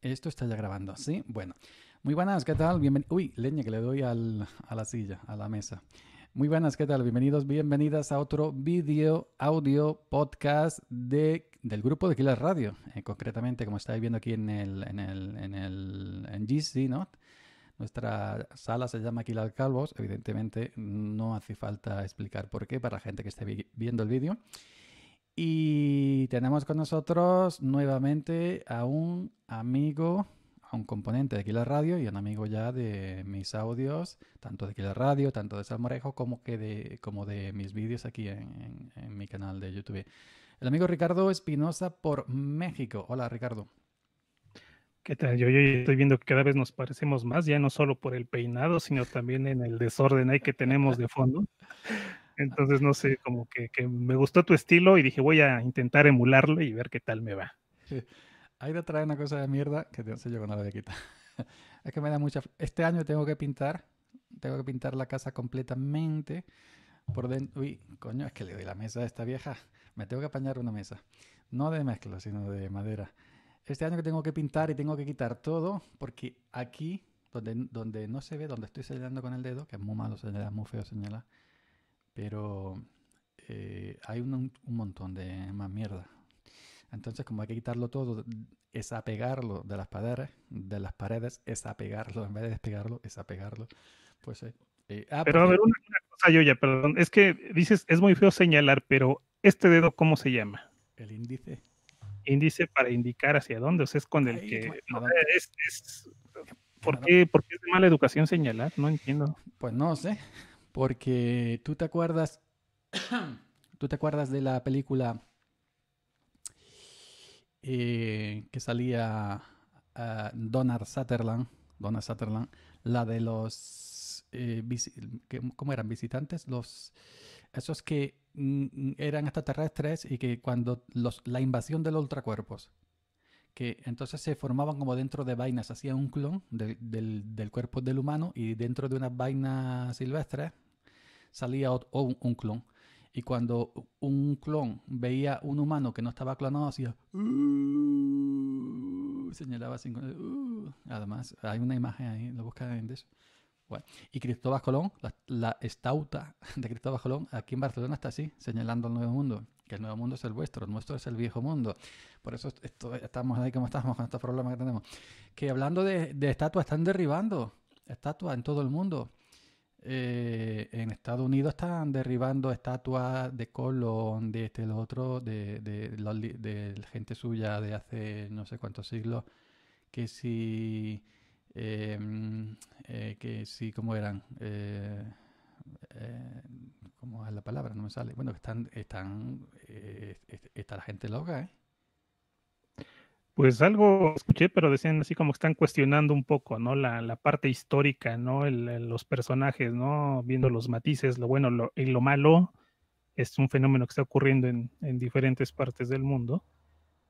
Esto está ya grabando, ¿sí? Bueno, muy buenas, ¿qué tal? Uy, leña que le doy a la silla, a la mesa. Muy buenas, ¿qué tal? Bienvenidos, bienvenidas a otro vídeo, audio, podcast del grupo de Killall Radio. Concretamente, como estáis viendo aquí en GC, ¿no? Nuestra sala se llama Killall Calvos. Evidentemente, no hace falta explicar por qué para la gente que esté viendo el vídeo. Y tenemos con nosotros nuevamente a un amigo, a un componente de Killall Radio y a un amigo ya de mis audios, tanto de Killall Radio, tanto de Salmorejo, como de mis vídeos aquí en mi canal de YouTube. El amigo Ricardo Espinosa por México. Hola, Ricardo. ¿Qué tal? Yo estoy viendo que cada vez nos parecemos más, ya no solo por el peinado, sino también en el desorden ahí que tenemos de fondo. Entonces, no sé, como que me gustó tu estilo y dije, voy a intentar emularlo y ver qué tal me va. Sí. Ahí te trae una cosa de mierda que no sé yo cuando la voy a quitar. Es que me da mucha... Este año tengo que pintar la casa completamente por dentro. Uy, coño, es que le doy la mesa a esta vieja. Me tengo que apañar una mesa. No de mezcla, sino de madera. Este año que tengo que pintar y tengo que quitar todo porque aquí, donde no se ve, donde estoy señalando con el dedo, que es muy malo señalar, muy feo señalar, pero hay un montón de más mierda. Entonces, como hay que quitarlo todo, es apegarlo de las paredes, es apegarlo, en vez de despegarlo, es apegarlo. Pues, pero a ver, una cosa, yo ya, perdón, es que dices, es muy feo señalar, pero ¿este dedo cómo se llama? El índice. Índice para indicar hacia dónde, o sea, es con el ahí, que... No, ¿Por qué es de mala educación señalar? No entiendo. Pues no sé. Porque tú te acuerdas de la película que salía Donald Sutherland, la de los ¿cómo eran? Visitantes, esos que eran extraterrestres y que cuando la invasión de los ultracuerpos, que entonces se formaban como dentro de vainas, hacían un clon del cuerpo del humano y dentro de unas vainas silvestres salía un clon. Y cuando un clon veía un humano que no estaba clonado, hacía señalaba así. Además, hay una imagen ahí, lo buscan en eso. Bueno, y Cristóbal Colón, la estauta de Cristóbal Colón, aquí en Barcelona está así, señalando al Nuevo Mundo, que el Nuevo Mundo es el nuestro es el viejo mundo. Por eso estamos ahí como estamos con estos problemas que tenemos. Que hablando de estatuas, están derribando estatuas en todo el mundo. En Estados Unidos están derribando estatuas de Colón, de este, los otros, de gente suya de hace no sé cuántos siglos, que si... que sí, ¿cómo eran? ¿Cómo es la palabra? No me sale. Bueno, está la gente loca, ¿eh? Pues algo escuché, pero decían así como que están cuestionando un poco, ¿no? La parte histórica, ¿no? Los personajes, ¿no? Viendo los matices, lo bueno y lo malo. Es un fenómeno que está ocurriendo en diferentes partes del mundo.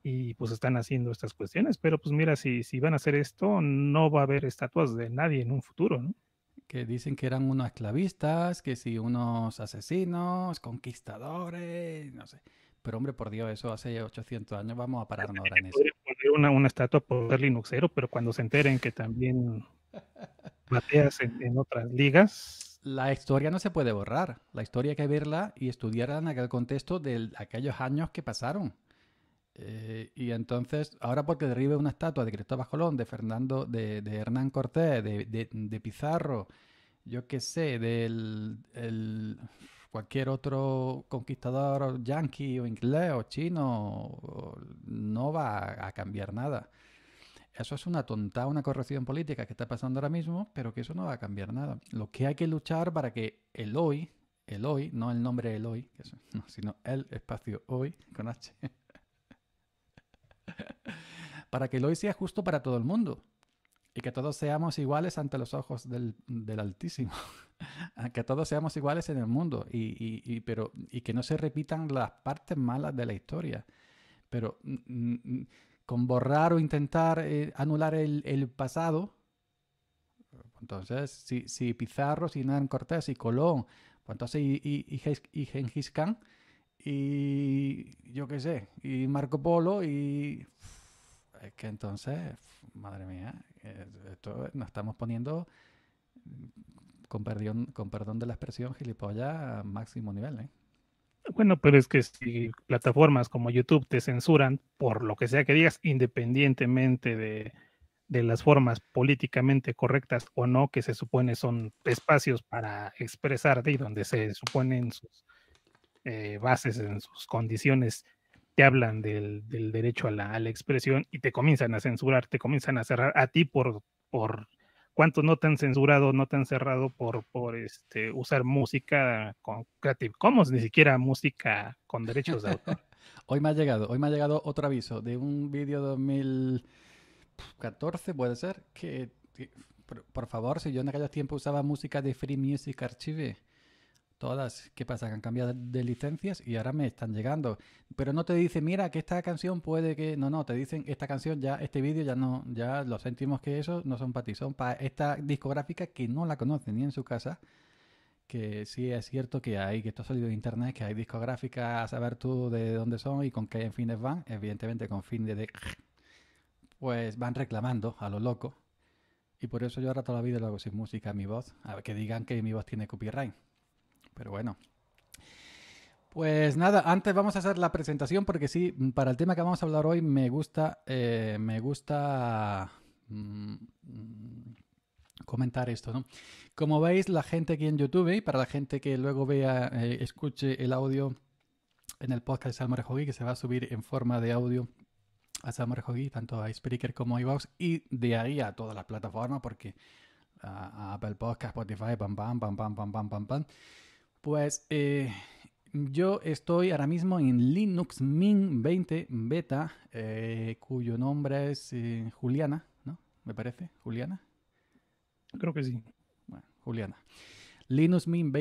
Y pues están haciendo estas cuestiones, pero pues mira, si van a hacer esto, no va a haber estatuas de nadie en un futuro, ¿no? Que dicen que eran unos esclavistas, que sí, unos asesinos, conquistadores, no sé. Pero hombre, por Dios, eso hace 800 años, vamos a pararnos ahora en eso. Podrían poner una estatua por ser linuxero, pero cuando se enteren que también bateas en otras ligas... La historia no se puede borrar. La historia hay que verla y estudiarla en aquel contexto de aquellos años que pasaron. Y entonces, ahora porque derribe una estatua de Cristóbal Colón, de Fernando, de Hernán Cortés, de Pizarro, yo qué sé, cualquier otro conquistador yanqui o inglés o chino, no va a cambiar nada. Eso es una tonta, una corrección política que está pasando ahora mismo, pero que eso no va a cambiar nada. Lo que hay que luchar para que el hoy, no el nombre el hoy, sino el espacio hoy, con H... para que el hoy sea justo para todo el mundo y que todos seamos iguales ante los ojos del Altísimo, que todos seamos iguales en el mundo y que no se repitan las partes malas de la historia, pero con borrar o intentar anular el pasado. Entonces si Pizarro, si Hernán Cortés, si Colón, pues entonces y Gengis Khan y yo qué sé, y Marco Polo y Es que entonces, madre mía, esto, nos estamos poniendo, con perdón de la expresión, gilipollas a máximo nivel, ¿eh? Bueno, pero es que si plataformas como YouTube te censuran por lo que sea que digas, independientemente de las formas políticamente correctas o no, que se supone son espacios para expresarte y donde se suponen sus bases, en sus condiciones, te hablan del derecho a la expresión y te comienzan a censurar, te comienzan a cerrar a ti por ¿cuántos no te han censurado, no te han cerrado por usar música con Creative Commons, ni siquiera música con derechos de autor? Hoy me ha llegado otro aviso de un vídeo 2014, puede ser, que por favor, si yo en aquellos tiempos usaba música de Free Music Archive, todas, ¿qué pasa? Que han cambiado de licencias y ahora me están llegando. Pero no te dicen, mira, que esta canción puede que... No, te dicen, esta canción ya, este vídeo ya no, ya los céntimos que eso no son para ti, son para esta discográfica que no la conocen ni en su casa, que sí es cierto que hay, que esto ha salido de internet, que hay discográficas a saber tú de dónde son y con qué fines van, evidentemente con fines de... pues van reclamando a lo loco. Y por eso yo ahora toda la vida lo hago sin música, mi voz, a ver que digan que mi voz tiene copyright. Pero bueno, pues nada, antes vamos a hacer la presentación porque sí, para el tema que vamos a hablar hoy me gusta comentar esto, ¿no? Como veis, la gente aquí en YouTube, y para la gente que luego vea, escuche el audio en el podcast de Salmorejo Geek, que se va a subir en forma de audio a Salmorejo Geek, tanto a Spreaker como a iVoox, y de ahí a todas las plataformas, porque a Apple Podcast, Spotify, pam, pam, pam, pam, pam, pam, pam, pam. Pues yo estoy ahora mismo en Linux Mint 20 Beta, cuyo nombre es Juliana, ¿no? Me parece, Juliana. Creo que sí. Bueno, Juliana. Linux Mint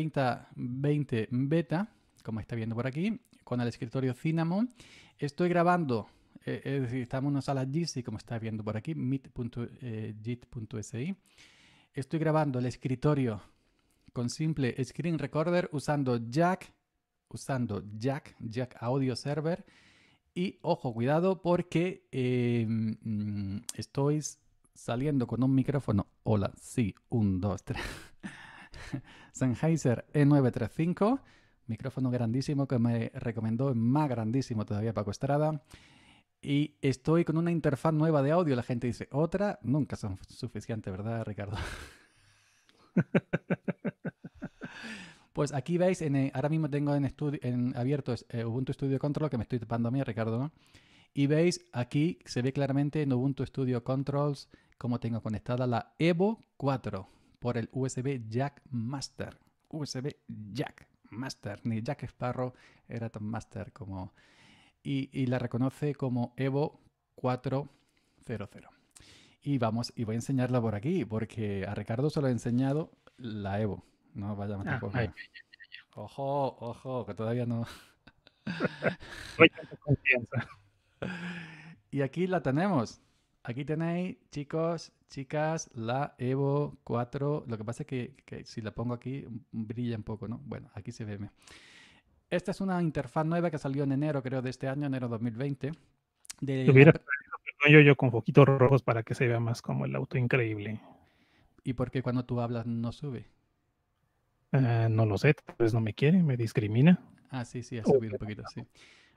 20 Beta, como está viendo por aquí, con el escritorio Cinnamon. Estoy grabando, es decir, estamos en una sala GISI, como está viendo por aquí, meet.git.si. Estoy grabando el escritorio con simple screen recorder usando Jack, Jack Audio Server. Y ojo, cuidado, porque estoy saliendo con un micrófono. Hola, sí, 1, 2, 3. Sennheiser E935, micrófono grandísimo que me recomendó, más grandísimo todavía, Paco Estrada. Y estoy con una interfaz nueva de audio. La gente dice, otra, nunca son suficientes, ¿verdad, Ricardo? Pues aquí veis, ahora mismo tengo abierto Ubuntu Studio Control, que me estoy tapando a mí, Ricardo, ¿no? Y veis, aquí se ve claramente en Ubuntu Studio Controls cómo tengo conectada la Evo 4 por el USB Jack Master. USB Jack Master, ni Jack Sparrow era tan master como... Y la reconoce como Evo 4.00. Y voy a enseñarla por aquí, porque a Ricardo se lo he enseñado la Evo. No vaya a meter por ahí. Ojo, que todavía no. Y aquí la tenemos. Aquí tenéis, chicos, chicas, la Evo 4. Lo que pasa es que si la pongo aquí brilla un poco, ¿no? Bueno, aquí se ve. Esta es una interfaz nueva que salió en enero, creo, de este año, enero 2020. Te hubiera traído yo con foquitos rojos para que se vea más como el auto increíble. ¿Y por qué cuando tú hablas no sube? No lo sé, tal vez no me quiere, me discrimina. Ah, sí, ha subido un poquito, sí.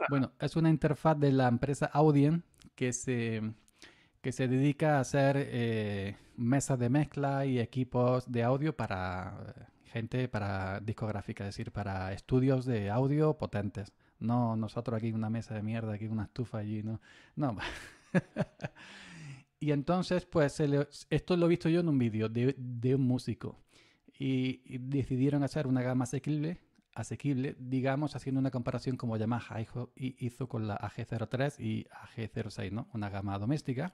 Bueno, es una interfaz de la empresa Audien que se dedica a hacer mesas de mezcla y equipos de audio para... gente para discográfica, es decir, para estudios de audio potentes. No, nosotros aquí una mesa de mierda, aquí una estufa allí, no. Y entonces, pues, esto lo he visto yo en un vídeo de un músico. Y decidieron hacer una gama asequible, digamos, haciendo una comparación como Yamaha hizo con la AG03 y AG06, ¿no? Una gama doméstica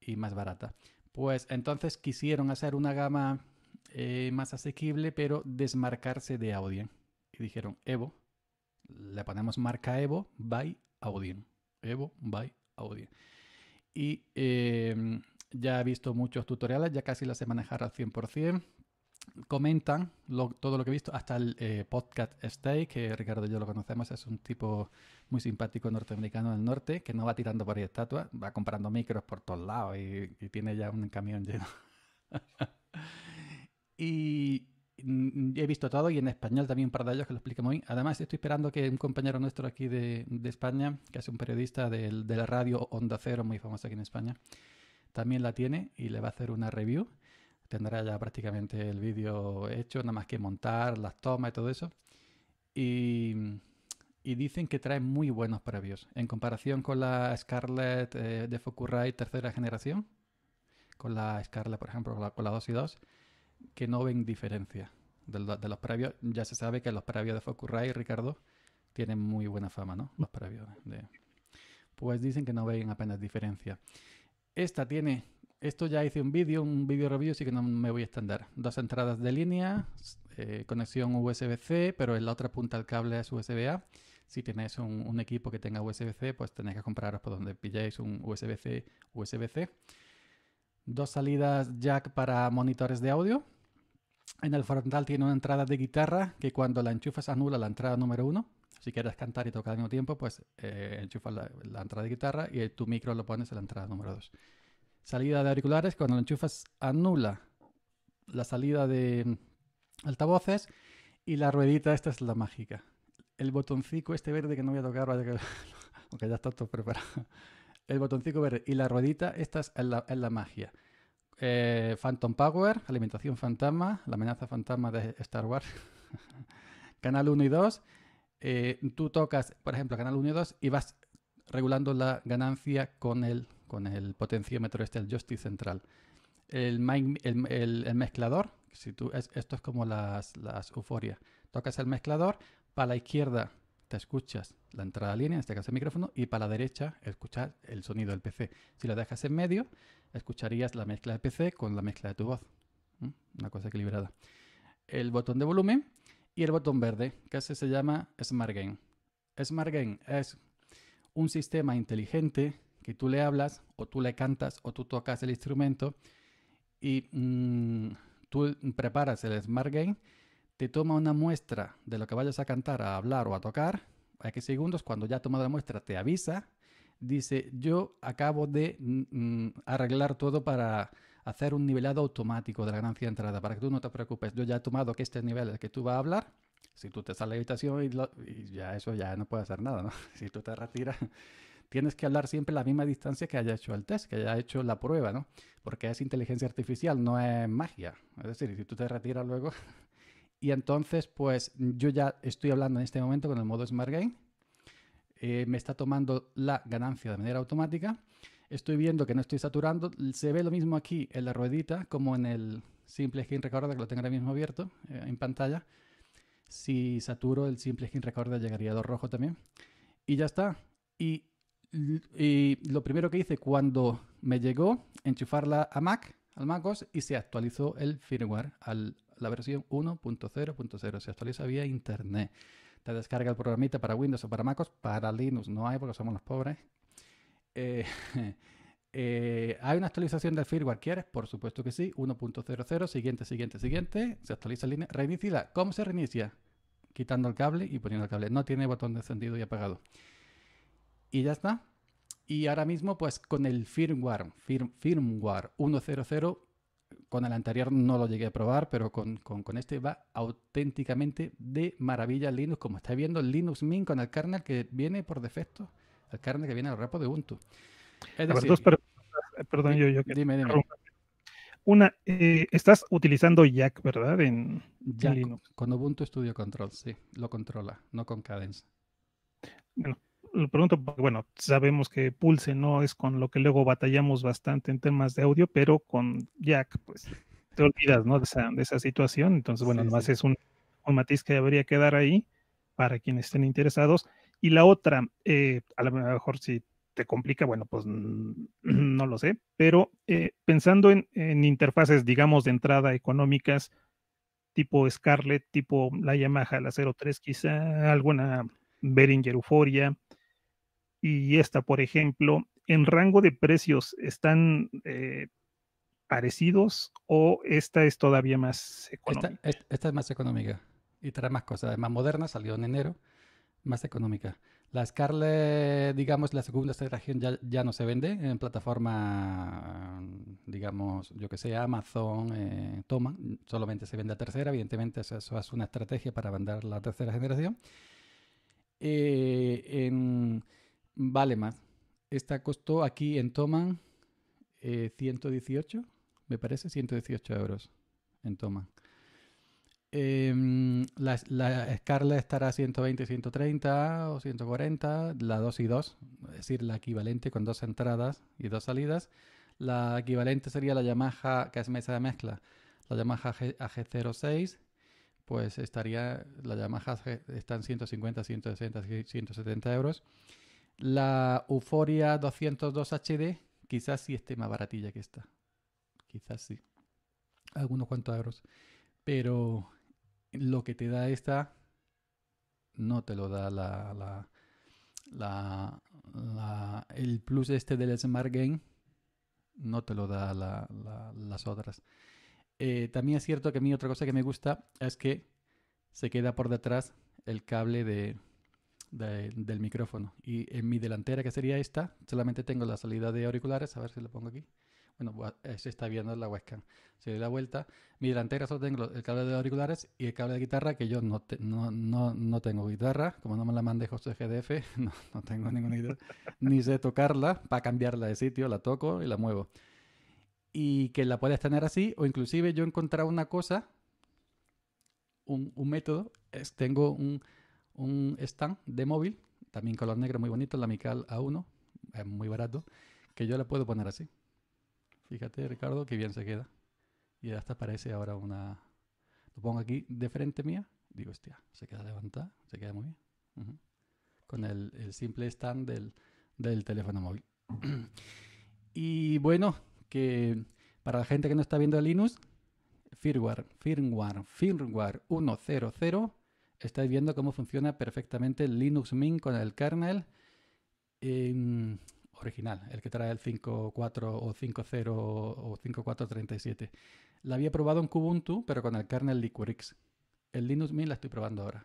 y más barata. Pues entonces quisieron hacer una gama... más asequible, pero desmarcarse de Audien. Y dijeron, Evo, le ponemos marca Evo by Audien. Evo by Audien. Y ya he visto muchos tutoriales, ya casi las sé manejar al 100%. comentan todo lo que he visto, hasta el podcast Stay, que Ricardo y yo lo conocemos, es un tipo muy simpático norteamericano del norte, que no va tirando por ahí estatuas, va comprando micros por todos lados y tiene ya un camión lleno. Y he visto todo, y en español también para ellos, que lo explica muy bien. Además, estoy esperando que un compañero nuestro aquí de España, que es un periodista de la radio Onda Cero, muy famosa aquí en España, también la tiene y le va a hacer una review. Tendrá ya prácticamente el vídeo hecho, nada más que montar las tomas y todo eso. Y dicen que trae muy buenos previos. En comparación con la Scarlett de Focusrite tercera generación, con la Scarlett, por ejemplo, con la 2 y 2, que no ven diferencia de los previos. Ya se sabe que los previos de Focusrite, Ricardo, tienen muy buena fama, ¿no? Los previos de... Pues dicen que no ven apenas diferencia. Esta tiene... Esto ya hice un vídeo review, así que no me voy a extender. 2 entradas de línea, conexión USB-C, pero en la otra punta del cable es USB-A. Si tenéis un equipo que tenga USB-C, pues tenéis que compraros por donde pilléis un USB-C, USB-C. 2 salidas jack para monitores de audio. En el frontal tiene una entrada de guitarra que cuando la enchufas anula la entrada número 1. Si quieres cantar y tocar al mismo tiempo, pues enchufas la entrada de guitarra y tu micro lo pones en la entrada número 2. Salida de auriculares, cuando lo enchufas anula la salida de altavoces, y la ruedita esta es la mágica. El botoncito este verde que no voy a tocar, vaya que, aunque ya está todo preparado. El botoncito verde y la ruedita, esta es la magia. Phantom Power, alimentación fantasma, la amenaza fantasma de Star Wars. Canal 1 y 2. Tú tocas, por ejemplo, canal 1 y 2 y vas regulando la ganancia con el potenciómetro este, el joystick central. El mezclador, si tú, esto es como las Euphoria. Tocas el mezclador, para la izquierda te escuchas la entrada a línea, en este caso el micrófono, y para la derecha escuchas el sonido del PC. Si lo dejas en medio, escucharías la mezcla del PC con la mezcla de tu voz. ¿Mm? Una cosa equilibrada. El botón de volumen y el botón verde, que ese se llama Smart Game. Smart Game es un sistema inteligente que tú le hablas, o tú le cantas, o tú tocas el instrumento, y tú preparas el Smart Game, te toma una muestra de lo que vayas a cantar, a hablar o a tocar, a X segundos. Cuando ya ha tomado la muestra te avisa, dice: yo acabo de arreglar todo para hacer un nivelado automático de la ganancia de entrada, para que tú no te preocupes, yo ya he tomado que este nivel es el que tú vas a hablar. Si tú te sales de la habitación y ya eso ya no puedes hacer nada, ¿no? Si tú te retiras, tienes que hablar siempre la misma distancia que haya hecho el test, que haya hecho la prueba, ¿no? Porque es inteligencia artificial, no es magia. Es decir, si tú te retiras luego... Y entonces, pues, yo ya estoy hablando en este momento con el modo Smart Game. Me está tomando la ganancia de manera automática. Estoy viendo que no estoy saturando. Se ve lo mismo aquí en la ruedita como en el Simple Screen Recorder, que lo tengo ahora mismo abierto en pantalla. Si saturo el simple screen recorder llegaría a lo rojo también. Y ya está. Y lo primero que hice cuando me llegó, enchufarla a Mac, al MacOS, y se actualizó el firmware a la versión 1.0.0. Se actualiza vía internet. Te descarga el programita para Windows o para MacOS. Para Linux no hay porque somos los pobres. ¿Hay una actualización del firmware? ¿Quieres? Por supuesto que sí. 1.00, siguiente. Se actualiza en línea. Reiníciala. ¿Cómo se reinicia? Quitando el cable y poniendo el cable. No tiene botón de encendido y apagado. Y ya está. Y ahora mismo, pues con el firmware 1.00, con el anterior no lo llegué a probar, pero con este va auténticamente de maravilla Linux. Como estáis viendo, Linux Mint con el kernel que viene por defecto. El kernel que viene al repo de Ubuntu. Es decir, perdón, dime. Una, estás utilizando Jack, ¿verdad? En Linux. Con Ubuntu Studio Control, sí, lo controla, no con Cadence. Bueno, lo pregunto porque, bueno, sabemos que Pulse no es con lo que luego batallamos bastante en temas de audio, pero con Jack, pues, te olvidas, ¿no? De esa situación. Entonces, bueno, sí, además sí. Es un matiz que habría que dar ahí para quienes estén interesados. Y la otra, a lo mejor si te complica, bueno, pues no lo sé, pero pensando en interfaces, digamos, de entrada económicas, tipo Scarlett, tipo la Yamaha, la 03 quizá, alguna Behringer Euphoria, y esta, por ejemplo, en rango de precios están parecidos o esta es todavía más económica? Esta es más económica y trae más cosas. Es más moderna, salió en enero, más económica. La Scarlett, digamos, la segunda generación ya no se vende en plataforma, digamos, yo que sé, Amazon, Thomann. Solamente se vende la tercera, evidentemente eso es una estrategia para vender la tercera generación. Vale más. Esta costó aquí en Thomann 118, me parece, 118 euros en Thomann. La Scarlett estará 120, 130 o 140, la 2 y 2, es decir, la equivalente con dos entradas y dos salidas. La equivalente sería la Yamaha, que es mesa de mezcla, la Yamaha AG06, pues estaría, la Yamaha está en 150, 160, 170 euros. La Euphoria 202 HD, quizás sí esté más baratilla que esta, quizás sí, algunos cuantos euros. Pero lo que te da esta no te lo da el plus este del Smart Game, no te lo da las otras. También es cierto que a mí otra cosa que me gusta es que se queda por detrás el cable del micrófono. Y en mi delantera, que sería esta, solamente tengo la salida de auriculares, a ver si lo pongo aquí. Bueno, se está viendo en la webcam. Se da la vuelta. Mi delantera solo tengo el cable de auriculares y el cable de guitarra, que yo no tengo guitarra. Como no me la mande José GDF, no tengo ninguna guitarra. Ni sé tocarla. Para cambiarla de sitio, la toco y la muevo. Y que la puedes tener así. O inclusive yo he encontrado una cosa, un método. Tengo un stand de móvil, también color negro muy bonito, la Mical A1. Es muy barato. Que yo la puedo poner así. Fíjate, Ricardo, qué bien se queda. Y hasta parece ahora una... Lo pongo aquí de frente mía. Digo, hostia, se queda levantada, se queda muy bien. Uh-huh. Con el simple stand del teléfono móvil. Y bueno, que para la gente que no está viendo Linux, firmware 1.0.0, estáis viendo cómo funciona perfectamente el Linux Mint con el kernel. Original, el que trae el 5.4 o 5.0 o 5.4.37. La había probado en Kubuntu, pero con el kernel Liquorix. El Linux Mint la estoy probando ahora.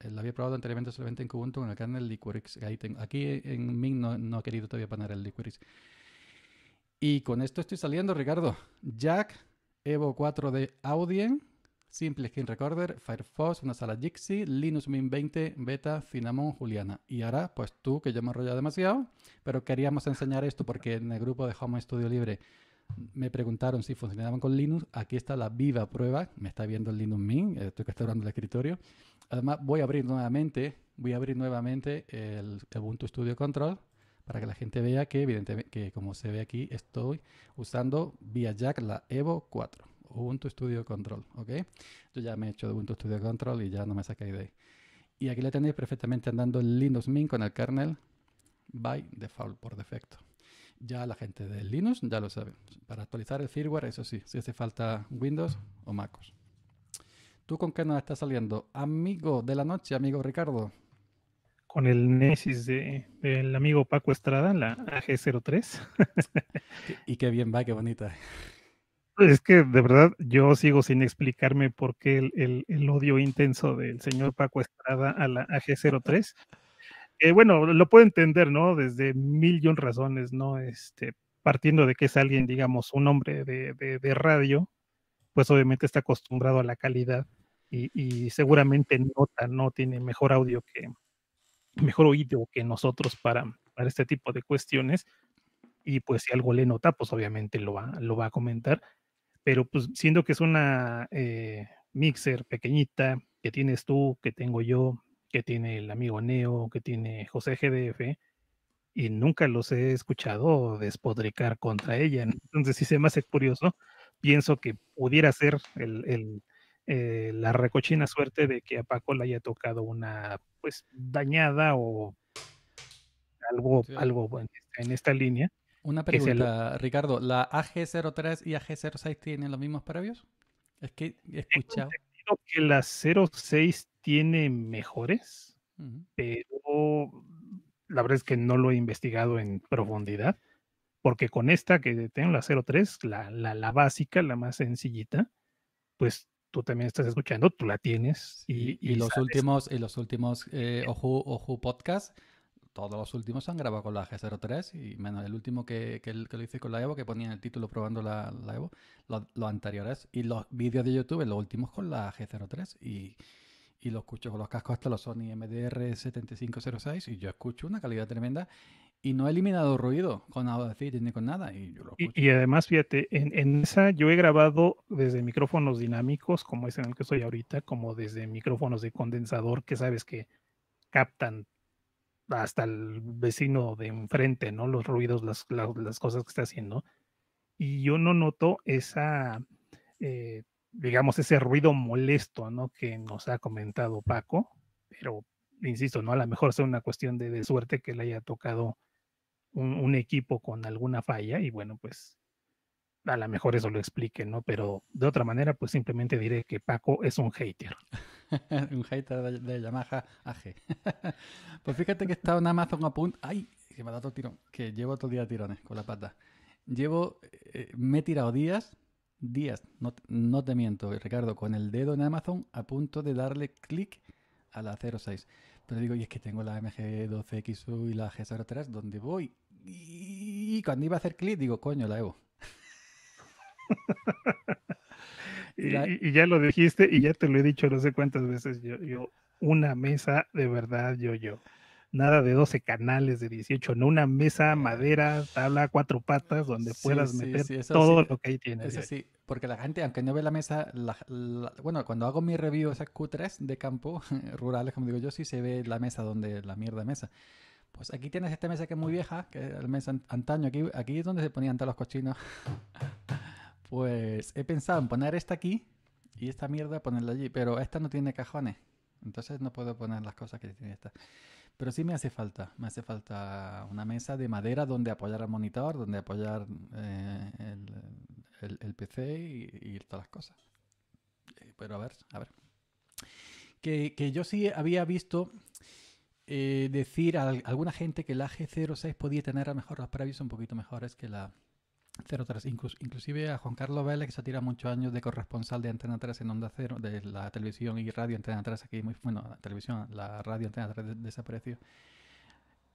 La había probado anteriormente solamente en Kubuntu con el kernel Liquorix. Ahí tengo. Aquí en Mint no he querido todavía poner el Liquorix. Y con esto estoy saliendo, Ricardo. Jack, Evo 4 de Audien, Simple Screen Recorder, Firefox, una sala Jixi, Linux Mint 20, Beta, Cinnamon, Juliana. Y ahora, pues tú, que yo me he enrollado demasiado, pero queríamos enseñar esto porque en el grupo de Home Studio Libre me preguntaron si funcionaban con Linux. Aquí está la viva prueba. Me está viendo el Linux Mint, estoy restaurando el escritorio. Además, voy a abrir nuevamente el Ubuntu Studio Control para que la gente vea que, evidentemente, que como se ve aquí, estoy usando vía Jack la Evo 4. Ubuntu Studio Control, ¿ok? Yo ya me he hecho de Ubuntu Studio Control y ya no me sacáis de ahí. Y aquí le tenéis perfectamente andando el Linux Mint con el kernel by default, por defecto. Ya la gente de Linux ya lo sabe. Para actualizar el firmware, eso sí, si hace falta Windows o MacOS. ¿Tú con qué nos estás saliendo? Amigo de la noche, amigo Ricardo. Con el Nesis del amigo Paco Estrada, la AG03. Y qué bien va, qué bonita. Es que de verdad yo sigo sin explicarme por qué el odio intenso del señor Paco Estrada a la AG03. Bueno, lo puedo entender, ¿no? Desde mil y un razones, ¿no? Partiendo de que es alguien, digamos, un hombre de radio, pues obviamente está acostumbrado a la calidad y seguramente nota, ¿no? Tiene mejor oído que nosotros para este tipo de cuestiones. Y pues si algo le nota, pues obviamente lo va a comentar. Pero pues siendo que es una mixer pequeñita, que tienes tú, que tengo yo, que tiene el amigo Neo, que tiene José GDF, y nunca los he escuchado despotricar contra ella, ¿no? Entonces sí se me hace curioso. Pienso que pudiera ser la recochina suerte de que a Paco le haya tocado una pues dañada o algo bueno en esta línea. Una pregunta, Ricardo, ¿la AG03 y AG06 tienen los mismos previos? Es que he escuchado que la 06 tiene mejores, pero la verdad es que no lo he investigado en profundidad. porque con esta que tengo, la 03, la básica, la más sencillita, pues tú también estás escuchando, tú la tienes. Y los últimos, Oju Podcast, todos los últimos han grabado con la G03, y menos el último que lo hice con la Evo, que ponía el título probando la Evo, los anteriores, y los vídeos de YouTube, los últimos con la G03, y lo escucho con los cascos hasta los Sony MDR7506, y yo escucho una calidad tremenda, y no he eliminado ruido con Audacity ni con nada, y yo lo escucho. Y además, fíjate, en esa yo he grabado desde micrófonos dinámicos, como es en el que estoy ahorita, como desde micrófonos de condensador, que sabes que captan hasta el vecino de enfrente, ¿no? Los ruidos, las cosas que está haciendo. Y yo no noto esa, digamos, ese ruido molesto, ¿no? Que nos ha comentado Paco, pero insisto, ¿no? A lo mejor sea una cuestión de suerte que le haya tocado un equipo con alguna falla, y bueno, pues a lo mejor eso lo explique, ¿no? Pero de otra manera, pues simplemente diré que Paco es un hater. Un hater de Yamaha AG. Pues fíjate que está en Amazon ¡ay! Que me ha dado tirón. Que llevo todo el día tirones con la pata. Me he tirado días, no te miento, Ricardo, con el dedo en Amazon a punto de darle clic a la 06. Pero digo, y es que tengo la MG12XU y la G03, ¿dónde voy? Y cuando iba a hacer clic, digo, coño, la Evo. Y ya lo dijiste, y ya te lo he dicho no sé cuántas veces, yo una mesa de verdad, nada de 12 canales de 18, no, una mesa, madera, tabla, 4 patas, donde puedas meter todo lo que ahí tienes. Eso sí, porque la gente, aunque no ve la mesa, bueno, cuando hago mi review, esas Q3 de campo rurales, como digo yo, sí se ve la mesa donde la mierda de mesa. Pues aquí tienes esta mesa que es muy vieja, que es la mesa antaño, aquí es donde se ponían todos los cochinos. Pues he pensado en poner esta aquí y esta mierda ponerla allí, pero esta no tiene cajones, entonces no puedo poner las cosas que tiene esta. Pero sí me hace falta una mesa de madera donde apoyar el monitor, donde apoyar el PC y todas las cosas. Pero a ver. Que yo sí había visto decir a alguna gente que la G06 podía tener a lo mejor los previos un poquito mejores que la 03. Inclusive a Juan Carlos Vélez, que se tira muchos años de corresponsal de Antena 3 en Onda Cero, de la televisión y radio Antena 3 aquí, la radio Antena 3 desapareció,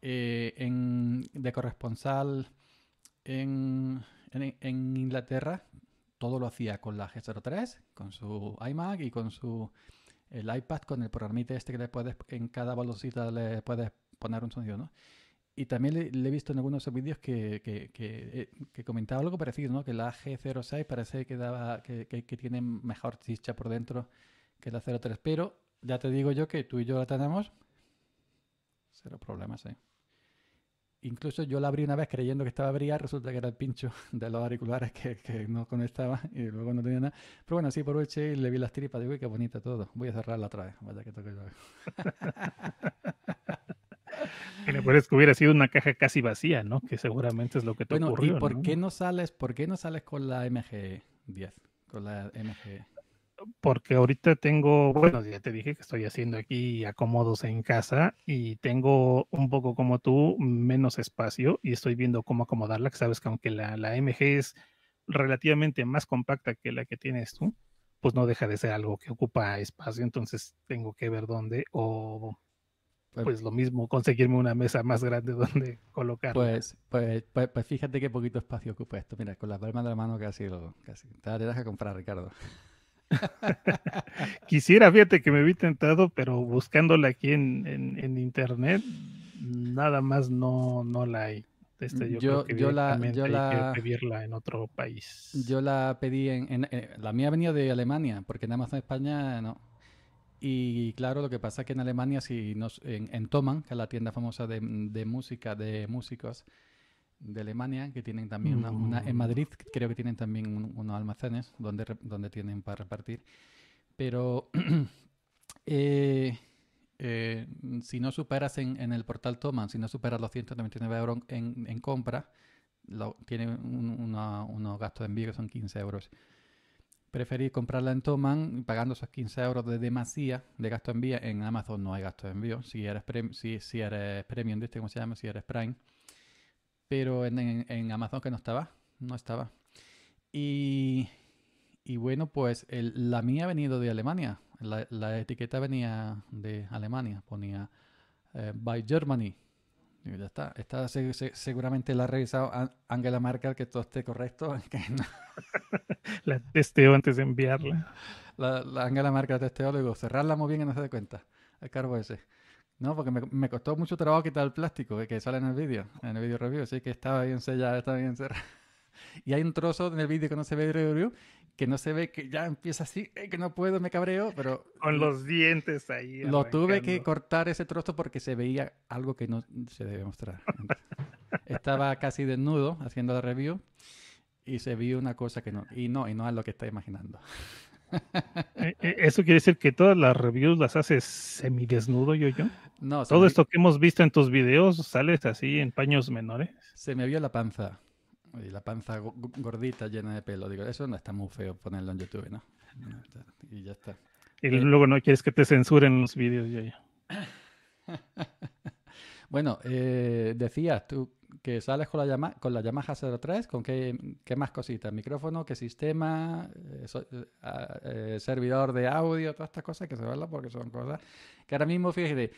de corresponsal en Inglaterra, todo lo hacía con la G03, con su iMac y con el iPad, con el programita este que en cada bolsita le puedes poner un sonido, ¿no? Y también le he visto en algunos vídeos que comentaba algo parecido, ¿no? Que la G06 parece que tiene mejor chicha por dentro que la 03. Pero ya te digo yo que tú y yo la tenemos. Cero problemas, ¿eh? Incluso yo la abrí una vez creyendo que estaba abierta, resulta que era el pincho de los auriculares que no conectaba y luego no tenía nada. Pero bueno, sí, por hoy le vi las tripas, digo, uy, qué bonito todo. Voy a cerrarla otra vez. Vaya que toque yo. Pero es que hubiera sido una caja casi vacía, ¿no? Que seguramente es lo que te ocurrió. ¿Y por qué no sales con la MG10? Con la MG. Porque ahorita tengo, bueno, ya te dije que estoy haciendo aquí acomodos en casa y tengo un poco como tú, menos espacio, y estoy viendo cómo acomodarla, que sabes que aunque la MG es relativamente más compacta que la que tienes tú, pues no deja de ser algo que ocupa espacio, entonces tengo que ver dónde pues lo mismo, conseguirme una mesa más grande donde colocarla. Pues fíjate qué poquito espacio ocupa esto. Mira, con la palma de la mano casi. Te la das a comprar, Ricardo. Quisiera, fíjate que me vi tentado, pero buscándola aquí en internet, nada más no la hay. Yo creo que hay que pedirla en otro país. Yo la pedí la mía ha venido de Alemania, porque en Amazon España no. Y claro, lo que pasa es que en Alemania, en Thomann, que es la tienda famosa de música, de músicos de Alemania, que tienen también en Madrid, creo que tienen también unos almacenes donde tienen para repartir. Pero si no superas en el portal Thomann, si no superas los 199 € en compra, tienen unos gastos de envío que son 15 €. Preferí comprarla en Thomann, pagando esos 15 € de demasía de gasto de envío. En Amazon no hay gasto de envío. Si eres premium, ¿cómo se llama? Si eres Prime, pero en Amazon que no estaba. Y bueno, pues la mía ha venido de Alemania. La etiqueta venía de Alemania, ponía by Germany. Y ya está. Esta seguramente la ha revisado Angela Merkel, que todo esté correcto. Que no. La testeo antes de enviarla. La Angela Merkel la testeo, luego cerrarla muy bien y no se dé cuenta. El cargo ese. No, porque me costó mucho trabajo quitar el plástico que sale en el vídeo review. Así que estaba bien sellada, estaba bien cerrada. Y hay un trozo en el vídeo que no se ve review, que no se ve, que ya empieza así, que no puedo, me cabreo, pero... Con los dientes ahí arrancando. Lo tuve que cortar ese trozo porque se veía algo que no se debe mostrar. Estaba casi desnudo haciendo la review y se vio una cosa que no... Y no es lo que está imaginando. ¿Eso quiere decir que todas las reviews las haces semidesnudo, yo? No. Todo esto que hemos visto en tus videos, sales así en paños menores. Se me vio la panza. Y la panza gordita, llena de pelo. Digo, eso no está muy feo ponerlo en YouTube, ¿no? Y ya está. Y luego no quieres que te censuren los vídeos, yo. Bueno, decías tú que sales con la Yamaha AG03, ¿con qué más cositas? Micrófono, qué sistema, servidor de audio, todas estas cosas que se hablan porque son cosas que ahora mismo, fíjate,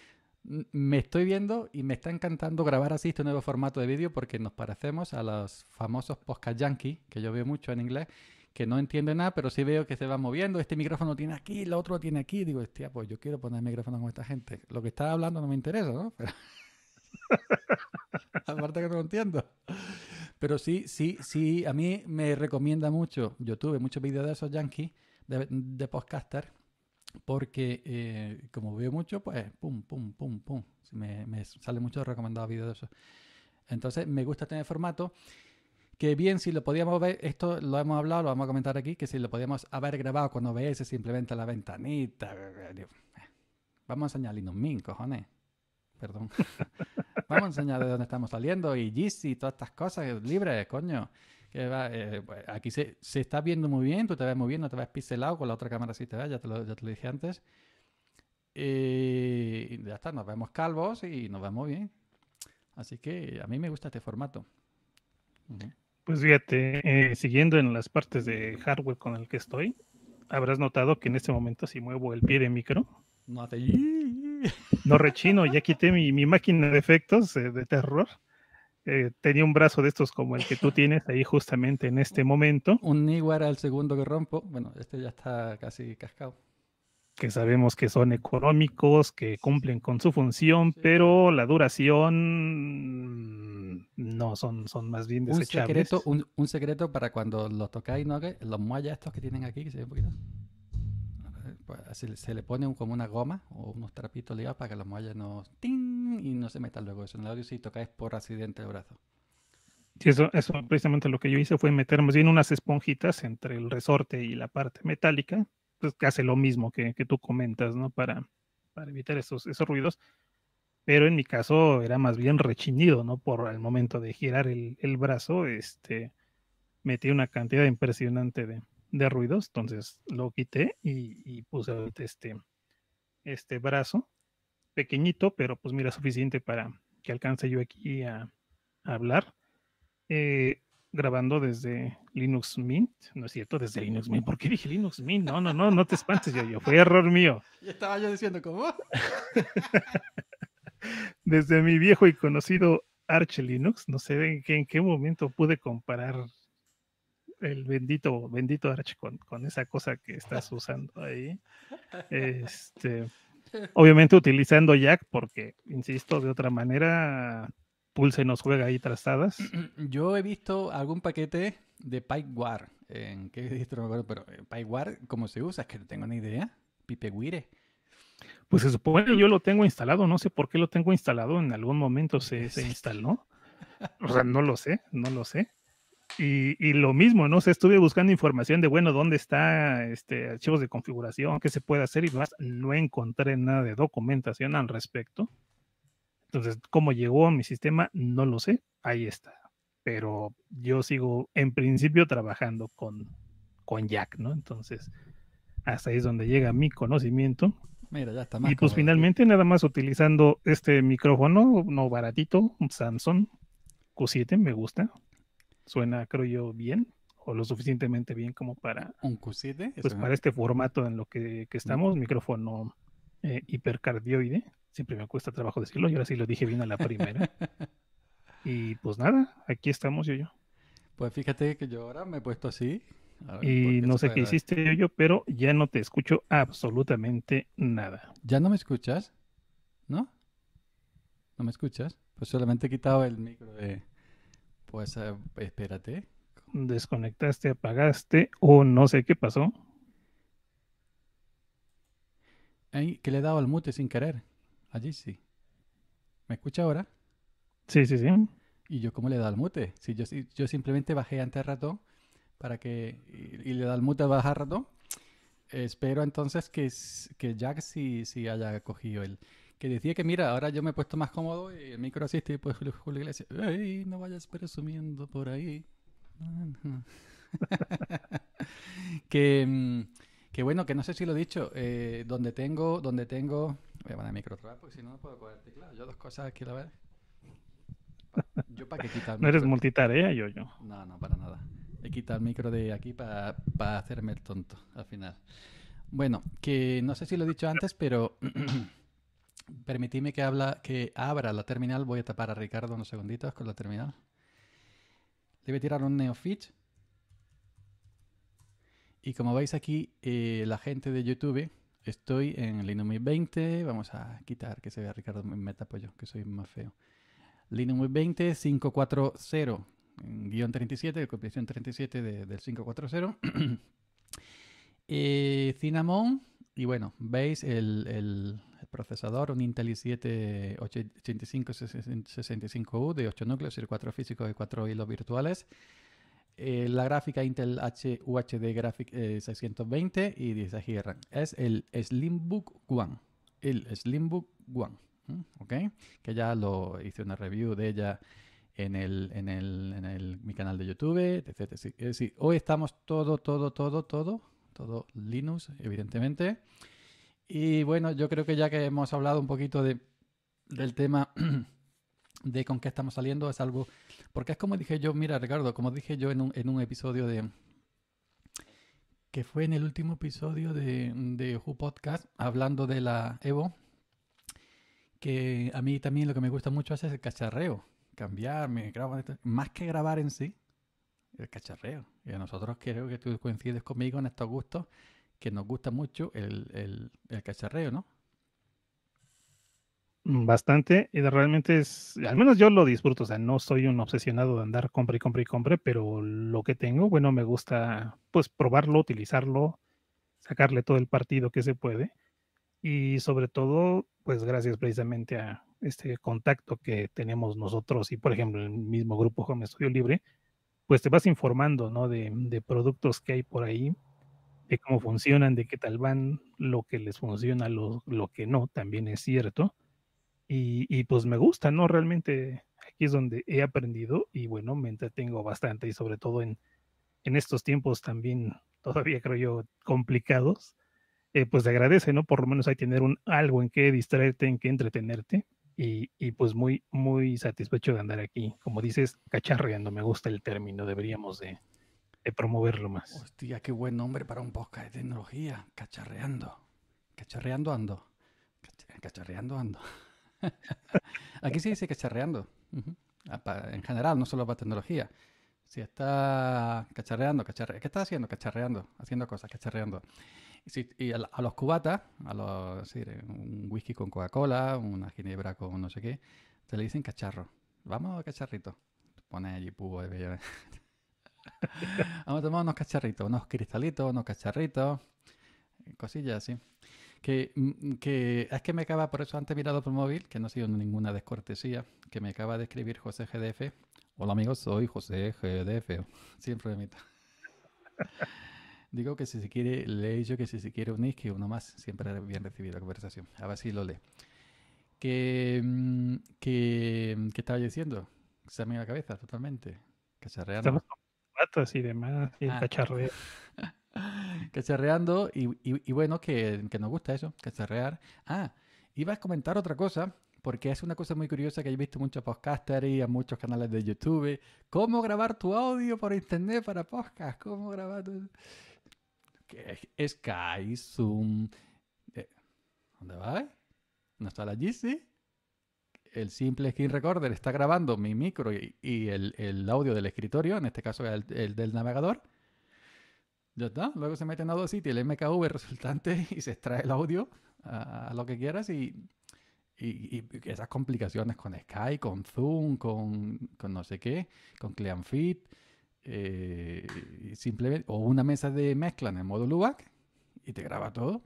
me estoy viendo y me está encantando grabar así este nuevo formato de vídeo porque nos parecemos a los famosos podcast yankees, que yo veo mucho en inglés, que no entiendo nada, pero sí veo que se van moviendo. Este micrófono tiene aquí, el otro tiene aquí. Digo, hostia, pues yo quiero poner micrófono con esta gente. Lo que está hablando no me interesa, ¿no? Pero... aparte que no lo entiendo. Pero sí, a mí me recomienda mucho. Yo tuve muchos vídeos de esos yankees, de podcaster, porque como veo mucho, pues pum. Me sale mucho recomendado vídeo de eso. Entonces me gusta tener formato que bien, si lo podíamos ver, esto lo hemos hablado, lo vamos a comentar aquí, que si lo podíamos haber grabado con OBS, simplemente la ventanita. Vamos a enseñar Linux Mint, cojones. Perdón. Vamos a enseñar de dónde estamos saliendo y Yeezy, todas estas cosas libres, coño. Que va, pues aquí se está viendo muy bien, tú te ves muy bien, no te ves pixelado, con la otra cámara sí te ves, ya te lo dije antes. Y ya está, nos vemos calvos y nos vemos bien. Así que a mí me gusta este formato. Pues fíjate, siguiendo en las partes de hardware con el que estoy, habrás notado que en este momento si muevo el pie de micro, no rechino, ya quité mi máquina de efectos de terror. Tenía un brazo de estos como el que tú tienes ahí justamente en este momento. Un Niwara, el segundo que rompo. Bueno, este ya está casi cascado. Que sabemos que son económicos, que cumplen con su función, sí. Pero la duración no, son más bien desechables. Un secreto para cuando los tocáis, ¿no? Los muelles estos que tienen aquí, que se ve un poquito. Se le pone como una goma o unos trapitos ligados para que los muelles no ¡ting! Y no se metan luego eso en el audio si tocáis por accidente el brazo. Sí, eso precisamente lo que yo hice fue meter más bien unas esponjitas entre el resorte y la parte metálica, pues que hace lo mismo que tú comentas, ¿no? Para evitar esos ruidos, pero en mi caso era más bien rechinido, ¿no? Por el momento de girar el brazo, metí una cantidad impresionante de ruidos, entonces lo quité y puse este brazo pequeñito, pero pues mira, suficiente para que alcance yo aquí a hablar, grabando desde Linux Mint, no es cierto, desde Linux Mint, ¿por qué dije Linux Mint? No te espantes, yo fue error mío. Y estaba yo diciendo, ¿cómo? Desde mi viejo y conocido Arch Linux, no sé en qué momento pude comparar el bendito Arch con esa cosa que estás usando ahí. Obviamente utilizando Jack porque, insisto, de otra manera Pulse nos juega ahí trastadas. Yo he visto algún paquete de PipeWire. ¿En qué distro me acuerdo? Pero PipeWire, ¿cómo se usa? Es que no tengo ni idea. PipeWire. Pues se supone que yo lo tengo instalado. No sé por qué lo tengo instalado. En algún momento se instaló. O sea, no lo sé. Y lo mismo, no sé, estuve buscando información de, bueno, dónde está archivos de configuración, qué se puede hacer y demás. No encontré nada de documentación al respecto. Entonces, cómo llegó a mi sistema, no lo sé. Ahí está. Pero yo sigo, en principio, trabajando con Jack, ¿no? Entonces, hasta ahí es donde llega mi conocimiento. Mira, ya está más. Y pues finalmente, nada más utilizando este micrófono, no baratito, un Samsung, Q7 me gusta. Suena, creo yo, bien, o lo suficientemente bien como para... ¿Un Q7? Pues para este formato en lo que estamos, micrófono hipercardioide. Siempre me cuesta trabajo decirlo, y ahora sí lo dije bien a la primera. Y pues nada, aquí estamos, Yoyo. Pues fíjate que yo ahora me he puesto así. Y no sé qué hiciste, Yoyo, pero ya no te escucho absolutamente nada. ¿Ya no me escuchas? ¿No? ¿No me escuchas? Pues solamente he quitado el micro de... Pues espérate. Desconectaste, apagaste o no sé qué pasó. Ay, que le he dado al mute sin querer. Allí sí. ¿Me escucha ahora? Sí, sí, sí. ¿Y yo cómo le he dado al mute? Si yo simplemente bajé antes ratón para que... Y le he dado al mute, baja ratón. Espero entonces que Jack sí haya cogido el... Que decía que, mira, ahora yo me he puesto más cómodo y el micro asiste y pues Julio Iglesias, ¡ey, no vayas presumiendo por ahí! Que bueno, que no sé si lo he dicho, donde tengo... Voy a poner el micro otra vez porque si no, no puedo coger el teclado. Yo dos cosas aquí a la vez. Yo para que quitar el micro. No eres multitarea, yo. No, no, para nada. He quitado el micro de aquí para hacerme el tonto al final. Bueno, que no sé si lo he dicho antes, pero... Permitidme que abra la terminal. Voy a tapar a Ricardo unos segunditos con la terminal. Le voy a tirar un neofit. Y como veis aquí, la gente de YouTube, estoy en Linux Mint 20. Vamos a quitar que se vea Ricardo. Me tapo yo, que soy más feo. Linux Mint 20 540 -37, compilación 37 del 540. Cinnamon. Y bueno, veis el procesador, un Intel i7 8565U de 8 núcleos y 4 físicos y 4 hilos virtuales. La gráfica Intel UHD Graphic 620 y 16 GB RAM. Es el Slimbook One. El Slimbook One. ¿Ok? Que ya lo hice una review de ella en mi canal de YouTube, etc. Es decir, hoy estamos todo Linux, evidentemente. Y bueno, yo creo que ya que hemos hablado un poquito del tema de con qué estamos saliendo, es algo... Porque es como dije yo, mira Ricardo, como dije yo en un episodio de... Que fue en el último episodio de Who Podcast, hablando de la Evo, que a mí también lo que me gusta mucho es el cacharreo. Cambiarme, grabar, más que grabar en sí, el cacharreo. Y a nosotros creo que tú coincides conmigo en estos gustos, que nos gusta mucho el cacharreo, ¿no? Bastante, y realmente es, al menos yo lo disfruto, o sea, no soy un obsesionado de andar compre, pero lo que tengo, bueno, me gusta pues probarlo, utilizarlo, sacarle todo el partido que se puede, y sobre todo, pues gracias precisamente a este contacto que tenemos nosotros y, por ejemplo, el mismo grupo Home Studio Libre, pues te vas informando, ¿no? De productos que hay por ahí, de cómo funcionan, de qué tal van, lo que les funciona, lo que no, también es cierto. Y pues me gusta, ¿no? Realmente aquí es donde he aprendido y bueno, me entretengo bastante y sobre todo en estos tiempos también todavía creo yo complicados, pues te agradece, ¿no? Por lo menos hay tener algo en que distraerte, en que entretenerte y pues muy, muy satisfecho de andar aquí. Como dices, cacharreando, me gusta el término, deberíamos de promoverlo más. Hostia, qué buen nombre para un podcast de tecnología. Cacharreando. Cacharreando ando. Cacharreando ando. Aquí se dice cacharreando. En general, no solo para tecnología. Si está cacharreando, ¿qué está haciendo? Cacharreando. Haciendo cosas, cacharreando. Y a los cubatas, un whisky con Coca-Cola, una ginebra con no sé qué, se le dicen cacharro. Vamos, cacharrito. Pones allí púo de bebé. Vamos a tomar unos cacharritos, unos cristalitos, unos cacharritos, cosillas así. Que es que me acaba, por eso antes he mirado por móvil, que no ha sido ninguna descortesía, que me acaba de escribir José GDF. Hola amigos, soy José GDF, siempre me imito. Digo que si se quiere, le he dicho que si se quiere unir, que uno más, siempre bien recibido la conversación. A ver si lo lee. ¿Qué estaba yo diciendo? Se me ha ido la cabeza totalmente. Cacharreando. Y demás, y cacharreo. Cacharreando, y bueno, que nos gusta eso, cacharrear. Ah, iba a comentar otra cosa, porque es una cosa muy curiosa que he visto muchos podcasters y a muchos canales de YouTube. ¿Cómo grabar tu audio por internet para podcast? ¿Cómo grabar tu...? Sky, Zoom... ¿Dónde va? ¿No está la GC? El simple screen recorder está grabando mi micro y el audio del escritorio, en este caso el del navegador. Ya está. Luego se mete en Audacity el MKV resultante y se extrae el audio a lo que quieras. Y esas complicaciones con Skype, con Zoom, con no sé qué, con CleanFit, simplemente, o una mesa de mezcla en el modo LUBAC y te graba todo.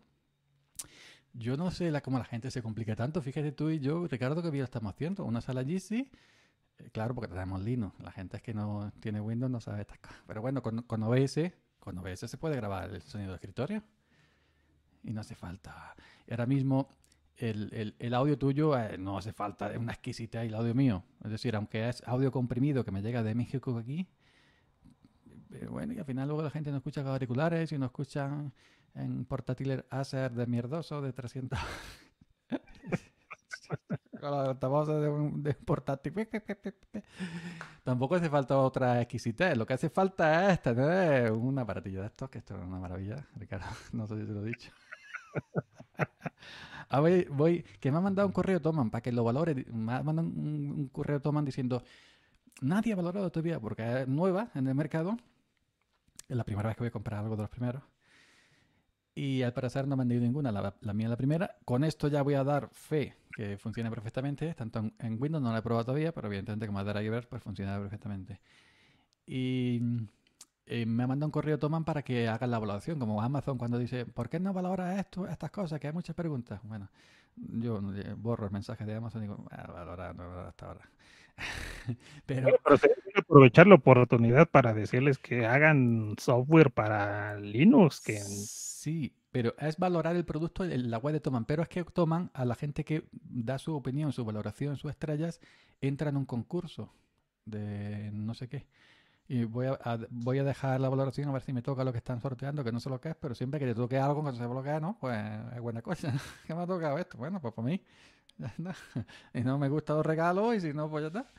Yo no sé cómo la gente se complica tanto. Fíjate tú y yo, Ricardo, que bien lo estamos haciendo. Una sala GC, claro, porque tenemos Linux. La gente es que no tiene Windows, no sabe estas cosas. Pero bueno, con OBS se puede grabar el sonido de escritorio. Y no hace falta. Y ahora mismo el audio tuyo no hace falta una exquisitez y el audio mío. Es decir, aunque es audio comprimido que me llega de México aquí, bueno, y al final luego la gente no escucha auriculares y no escucha en portátiles Acer de mierdoso de 300. Con los altavoces de un portátil. Tampoco hace falta otra exquisitez. Lo que hace falta es tener un aparatillo de estos, que esto es una maravilla, Ricardo. No sé si te lo he dicho. A ver, que me ha mandado un correo Thomann para que lo valore. Me ha mandado un correo Thomann diciendo: nadie ha valorado todavía porque es nueva en el mercado. Es la primera vez que voy a comprar algo de los primeros. Y al parecer no me han vendido ninguna, la mía es la primera. Con esto ya voy a dar fe que funciona perfectamente, tanto en Windows, no la he probado todavía, pero evidentemente como dará a ver, pues funciona perfectamente. Y me ha mandado un correo Thomann para que hagan la evaluación, como Amazon cuando dice, ¿por qué no valoras estas cosas? Que hay muchas preguntas. Bueno, yo borro el mensaje de Amazon y digo, valora, no valora hasta ahora. Pero aprovechar la oportunidad para decirles que hagan software para Linux. Que... Sí, pero es valorar el producto en la web de Thomann. Pero es que Thomann, a la gente que da su opinión, su valoración, sus estrellas, entra en un concurso de no sé qué. Y voy a dejar la valoración a ver si me toca lo que están sorteando, que no sé lo que es, pero siempre que te toque algo cuando se bloquea, ¿no? Pues es buena cosa. ¿Qué me ha tocado esto? Bueno, pues para mí. Y no me gustan los regalos y si no, pues ya está.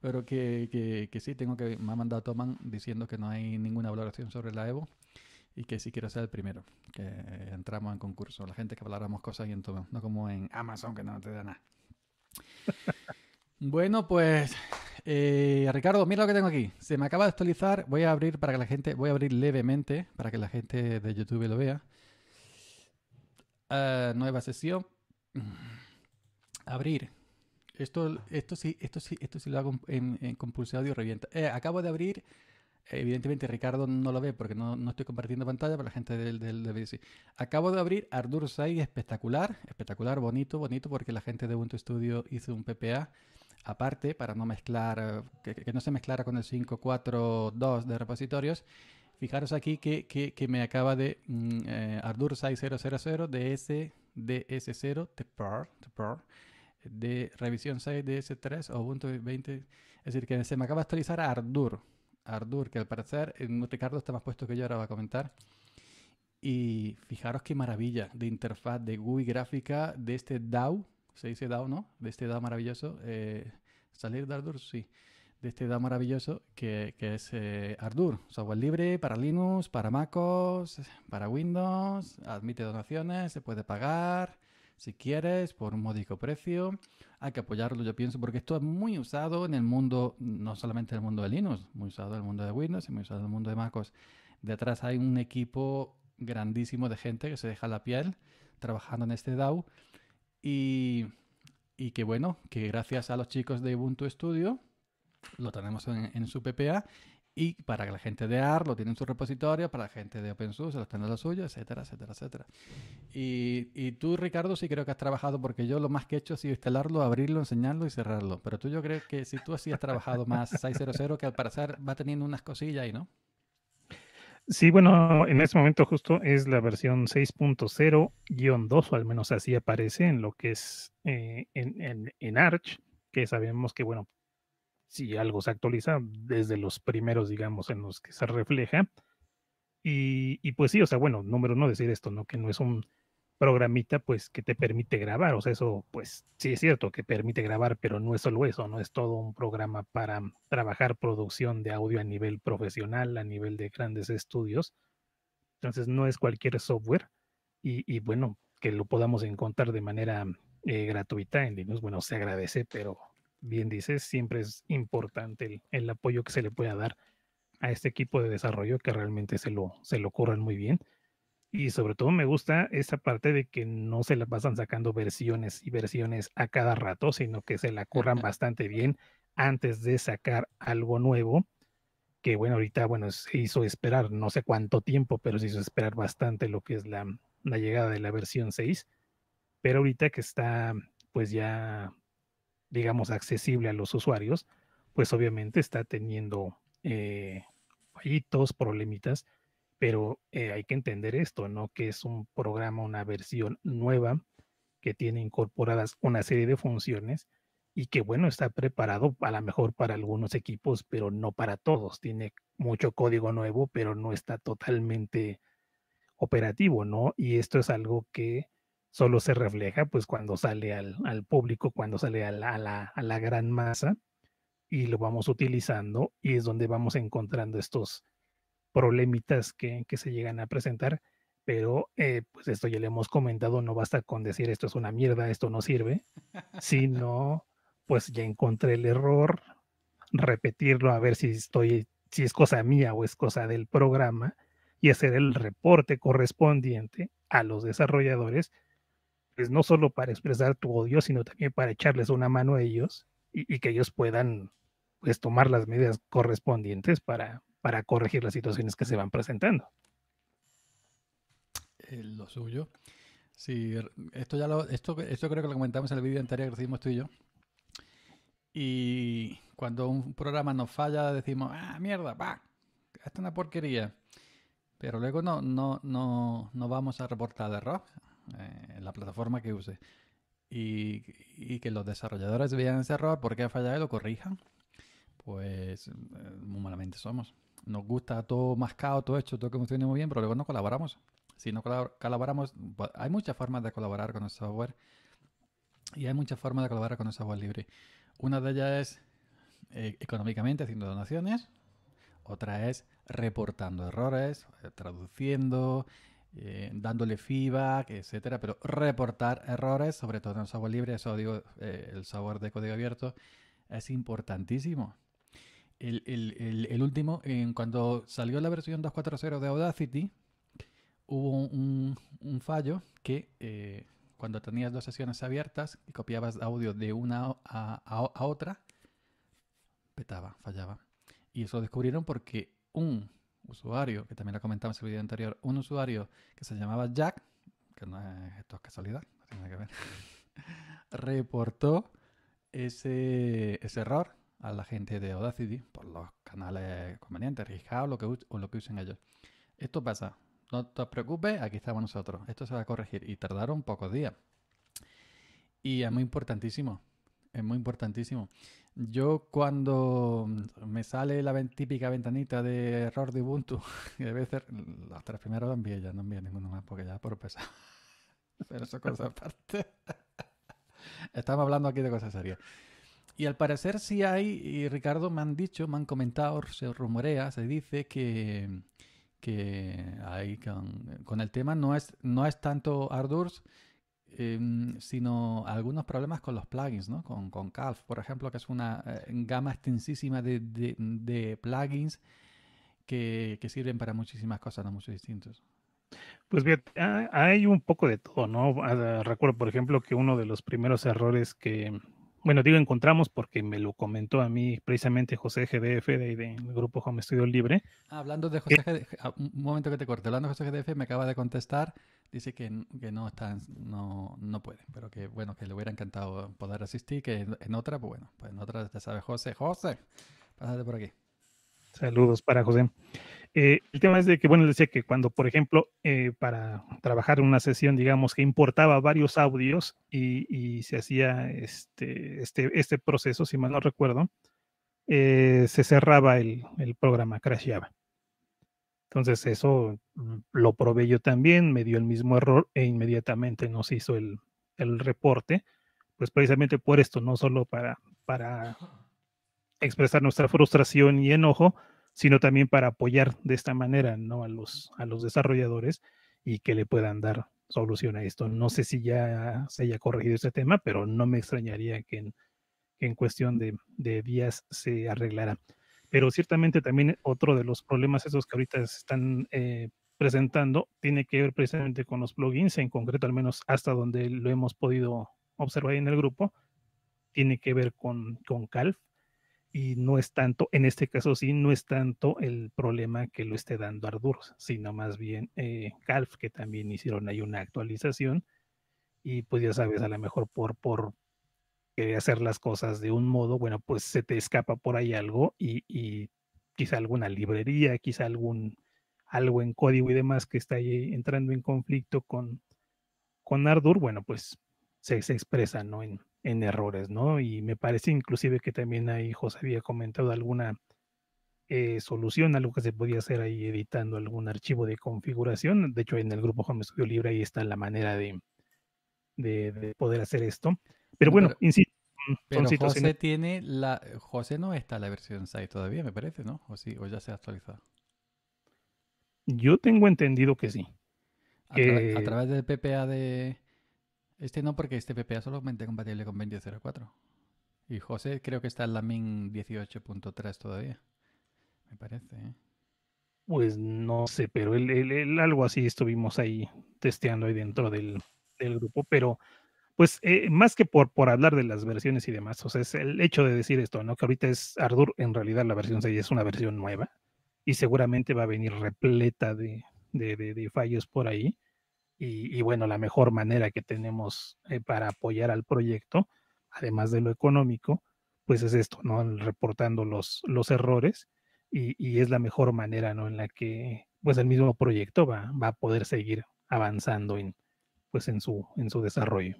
Pero que sí, me ha mandado Thomann diciendo que no hay ninguna valoración sobre la Evo y que sí quiero ser el primero, que entramos en concurso. La gente que valoramos cosas ahí en Thomann, no como en Amazon que no te da nada. Bueno, pues... Ricardo, mira lo que tengo aquí. Se me acaba de actualizar. Voy a abrir levemente para que la gente de YouTube lo vea. Nueva sesión. Abrir. Esto sí lo hago con pulso audio revienta. Acabo de abrir. Evidentemente Ricardo no lo ve porque no estoy compartiendo pantalla, para la gente del BBC. Acabo de abrir Ardour 6, espectacular, espectacular, bonito, bonito, porque la gente de Ubuntu Studio hizo un PPA. Aparte, para no mezclar, que no se mezclara con el 5.4.2 de repositorios. Fijaros aquí que me acaba de Ardour 6000 DS0 TPR, de revisión 6 DS3 o Ubuntu 20. Es decir, que se me acaba de actualizar a Ardour, que al parecer Ricardo está más puesto que yo, ahora va a comentar. Y fijaros qué maravilla de interfaz, de GUI gráfica de este DAW. Se dice DAO, ¿no? De este DAO maravilloso. ¿Salir de Ardour? Sí. De este DAO maravilloso que es Ardour. Software libre para Linux, para MacOS, para Windows. Admite donaciones, se puede pagar, si quieres, por un módico precio. Hay que apoyarlo, yo pienso, porque esto es muy usado en el mundo, no solamente en el mundo de Linux, muy usado en el mundo de Windows y muy usado en el mundo de MacOS. Detrás hay un equipo grandísimo de gente que se deja la piel trabajando en este DAO. Y que bueno, que gracias a los chicos de Ubuntu Studio lo tenemos en su PPA, y para que la gente de AR lo tiene en su repositorio, para la gente de OpenSUSE lo tiene en lo suyo, etcétera, etcétera, etcétera. Y tú, Ricardo, sí creo que has trabajado, porque yo lo más que he hecho ha sido instalarlo, abrirlo, enseñarlo y cerrarlo. Pero tú, yo creo que si tú así has trabajado más 600, que al parecer va teniendo unas cosillas ahí, ¿no? Sí, bueno, en este momento justo es la versión 6.0-2, o al menos así aparece en lo que es en Arch, que sabemos que, bueno, si algo se actualiza desde los primeros, digamos, en los que se refleja. Y pues sí, o sea, bueno, número uno decir esto, ¿no? Que no es un programita pues que te permite grabar, o sea, eso pues sí es cierto que permite grabar, pero no es solo eso, no es todo un programa para trabajar producción de audio a nivel profesional, a nivel de grandes estudios. Entonces no es cualquier software y bueno, que lo podamos encontrar de manera gratuita en Linux, bueno, se agradece, pero bien dices, siempre es importante el apoyo que se le pueda dar a este equipo de desarrollo que realmente se lo curran muy bien. Y sobre todo me gusta esa parte de que no se la pasan sacando versiones y versiones a cada rato, sino que se la curran bastante bien antes de sacar algo nuevo, que bueno, ahorita bueno, se hizo esperar no sé cuánto tiempo, pero se hizo esperar bastante lo que es la llegada de la versión 6, pero ahorita que está pues ya digamos accesible a los usuarios, pues obviamente está teniendo fallitos, problemitas. Pero hay que entender esto, ¿no? Que es un programa, una versión nueva que tiene incorporadas una serie de funciones y que, bueno, está preparado a lo mejor para algunos equipos, pero no para todos. Tiene mucho código nuevo, pero no está totalmente operativo, ¿no? Y esto es algo que solo se refleja, pues, cuando sale al público, cuando sale a la gran masa y lo vamos utilizando y es donde vamos encontrando estos problemitas que se llegan a presentar, pero pues esto ya le hemos comentado, no basta con decir esto es una mierda, esto no sirve, sino pues ya encontré el error, repetirlo a ver si es cosa mía o es cosa del programa y hacer el reporte correspondiente a los desarrolladores, pues no solo para expresar tu odio, sino también para echarles una mano a ellos y que ellos puedan pues tomar las medidas correspondientes para corregir las situaciones que se van presentando. Lo suyo. Sí, esto creo que lo comentamos en el vídeo anterior que hicimos tú y yo. Y cuando un programa nos falla, decimos, ¡ah, mierda! ¡Bah! Esta es una porquería. Pero luego no vamos a reportar el error en la plataforma que use. Y que los desarrolladores vean ese error, por qué ha fallado y lo corrijan. Pues muy malamente somos. Nos gusta todo mascado, todo hecho, todo que funcione muy bien, pero luego no colaboramos. Si no colaboramos, hay muchas formas de colaborar con el software y hay muchas formas de colaborar con el software libre. Una de ellas es económicamente haciendo donaciones, otra es reportando errores, traduciendo, dándole feedback, etcétera. Pero reportar errores, sobre todo en el software libre, eso digo, el software de código abierto, es importantísimo. El último, cuando salió la versión 2.4.0 de Audacity, hubo un fallo que cuando tenías dos sesiones abiertas y copiabas audio de una a otra, petaba, fallaba. Y eso lo descubrieron porque un usuario, que también lo comentamos en el video anterior, un usuario que se llamaba Jack, que no es, esto es casualidad, no tiene nada que ver, reportó ese error a la gente de Audacity por los canales convenientes, RigHow o lo que usen ellos. Esto pasa, no te preocupes, aquí estamos nosotros. Esto se va a corregir y tardaron pocos días. Y es muy importantísimo, es muy importantísimo. Yo cuando me sale la típica ventanita de error de Ubuntu, y a veces las tres primeras las envié, ya no envié ninguno más porque ya por pesar. Pero eso es cosa aparte. Estamos hablando aquí de cosas serias. Y al parecer sí hay, y Ricardo me han dicho, me han comentado, se rumorea, se dice que hay con el tema no es tanto Ardour, sino algunos problemas con los plugins, ¿no? Con Calf, por ejemplo, que es una gama extensísima de plugins que sirven para muchísimas cosas, no muchos distintos. Pues bien, hay un poco de todo, ¿no? Recuerdo, por ejemplo, que uno de los primeros errores que, bueno, digo encontramos porque me lo comentó a mí precisamente José GDF del grupo Home Studio Libre. Hablando de José GDF, un momento que te corte, hablando de José GDF me acaba de contestar, dice que no están, no puede, pero que bueno, que le hubiera encantado poder asistir, que en otra, pues bueno, pues en otra te sabe José, pásate por aquí. Saludos para José. El tema es de que, bueno, decía que cuando, por ejemplo, para trabajar en una sesión, digamos, que importaba varios audios y se hacía este proceso, si mal no recuerdo, se cerraba el programa, crasheaba. Entonces eso lo probé yo también, me dio el mismo error e inmediatamente nos hizo el reporte, pues precisamente por esto, no solo para expresar nuestra frustración y enojo, sino también para apoyar de esta manera, ¿no?, a los desarrolladores y que le puedan dar solución a esto. No sé si ya se haya corregido este tema, pero no me extrañaría que en cuestión de días se arreglara. Pero ciertamente también otro de los problemas esos que ahorita se están presentando tiene que ver precisamente con los plugins, en concreto al menos hasta donde lo hemos podido observar en el grupo, tiene que ver con Calf, y no es tanto, en este caso sí, no es tanto el problema que lo esté dando Ardour, sino más bien Calf, que también hicieron ahí una actualización, y pues ya sabes, a lo mejor por hacer las cosas de un modo, bueno, pues se te escapa por ahí algo y quizá alguna librería, quizá algo en código y demás que está ahí entrando en conflicto con Ardour, bueno, pues se expresa, ¿no?, en errores, ¿no? Y me parece inclusive que también ahí José había comentado alguna solución, algo que se podía hacer ahí editando algún archivo de configuración. De hecho, en el grupo Home Studio Libre ahí está la manera de poder hacer esto. Pero bueno, insisto. Pero José tiene la... José no está la versión 6 todavía, me parece, ¿no? O sí, o ya se ha actualizado. Yo tengo entendido que sí. A través del PPA de... Este no, porque este PPA solamente es compatible con 20.04. Y José creo que está en la Min 18.3 todavía, me parece, ¿eh? Pues no sé, pero algo así estuvimos ahí testeando ahí dentro del grupo, pero... Pues más que por hablar de las versiones y demás, o sea, es el hecho de decir esto, ¿no? Que ahorita es Ardour, en realidad la versión 6 es una versión nueva y seguramente va a venir repleta de fallos por ahí. Y bueno, la mejor manera que tenemos para apoyar al proyecto, además de lo económico, pues es esto, ¿no? Reportando los errores y es la mejor manera, ¿no?, en la que pues el mismo proyecto va a poder seguir avanzando en su desarrollo.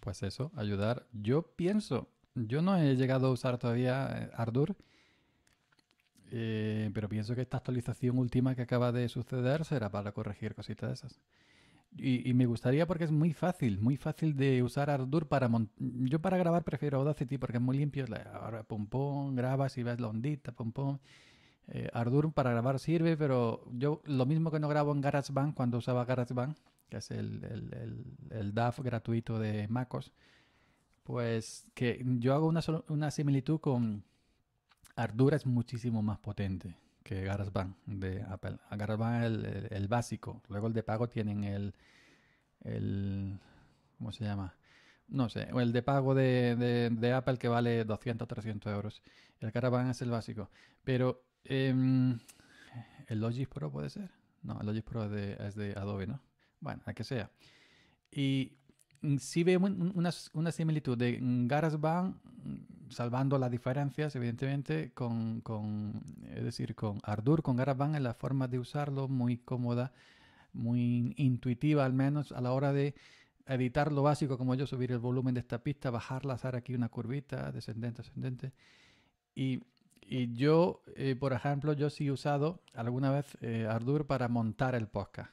Pues eso, ayudar. Yo pienso, yo no he llegado a usar todavía Ardour, pero pienso que esta actualización última que acaba de suceder será para corregir cositas de esas. Y me gustaría, porque es muy fácil de usar Ardour para yo para grabar prefiero Audacity porque es muy limpio. Ahora pum pum, grabas y ves la ondita, pum pum. Ardour para grabar sirve, pero yo lo mismo que no grabo en GarageBand, cuando usaba GarageBand, que es el DAW gratuito de MacOS, pues que yo hago una similitud con Ardour, es muchísimo más potente que GarageBand de Apple. GarageBand es el básico, luego el de pago tienen el ¿cómo se llama? No sé, el de pago de Apple que vale 200 o 300 euros. El GarageBand es el básico, pero el Logic Pro puede ser. No, el Logic Pro es de Adobe, ¿no? Bueno, a que sea. Y sí veo una similitud de GarageBand, salvando las diferencias, evidentemente, con Ardour, con GarageBand, en la forma de usarlo, muy cómoda, muy intuitiva, al menos a la hora de editar lo básico, como yo, subir el volumen de esta pista, bajarla, hacer aquí una curvita, descendente, ascendente. Y yo, por ejemplo, yo sí he usado alguna vez Ardour para montar el podcast.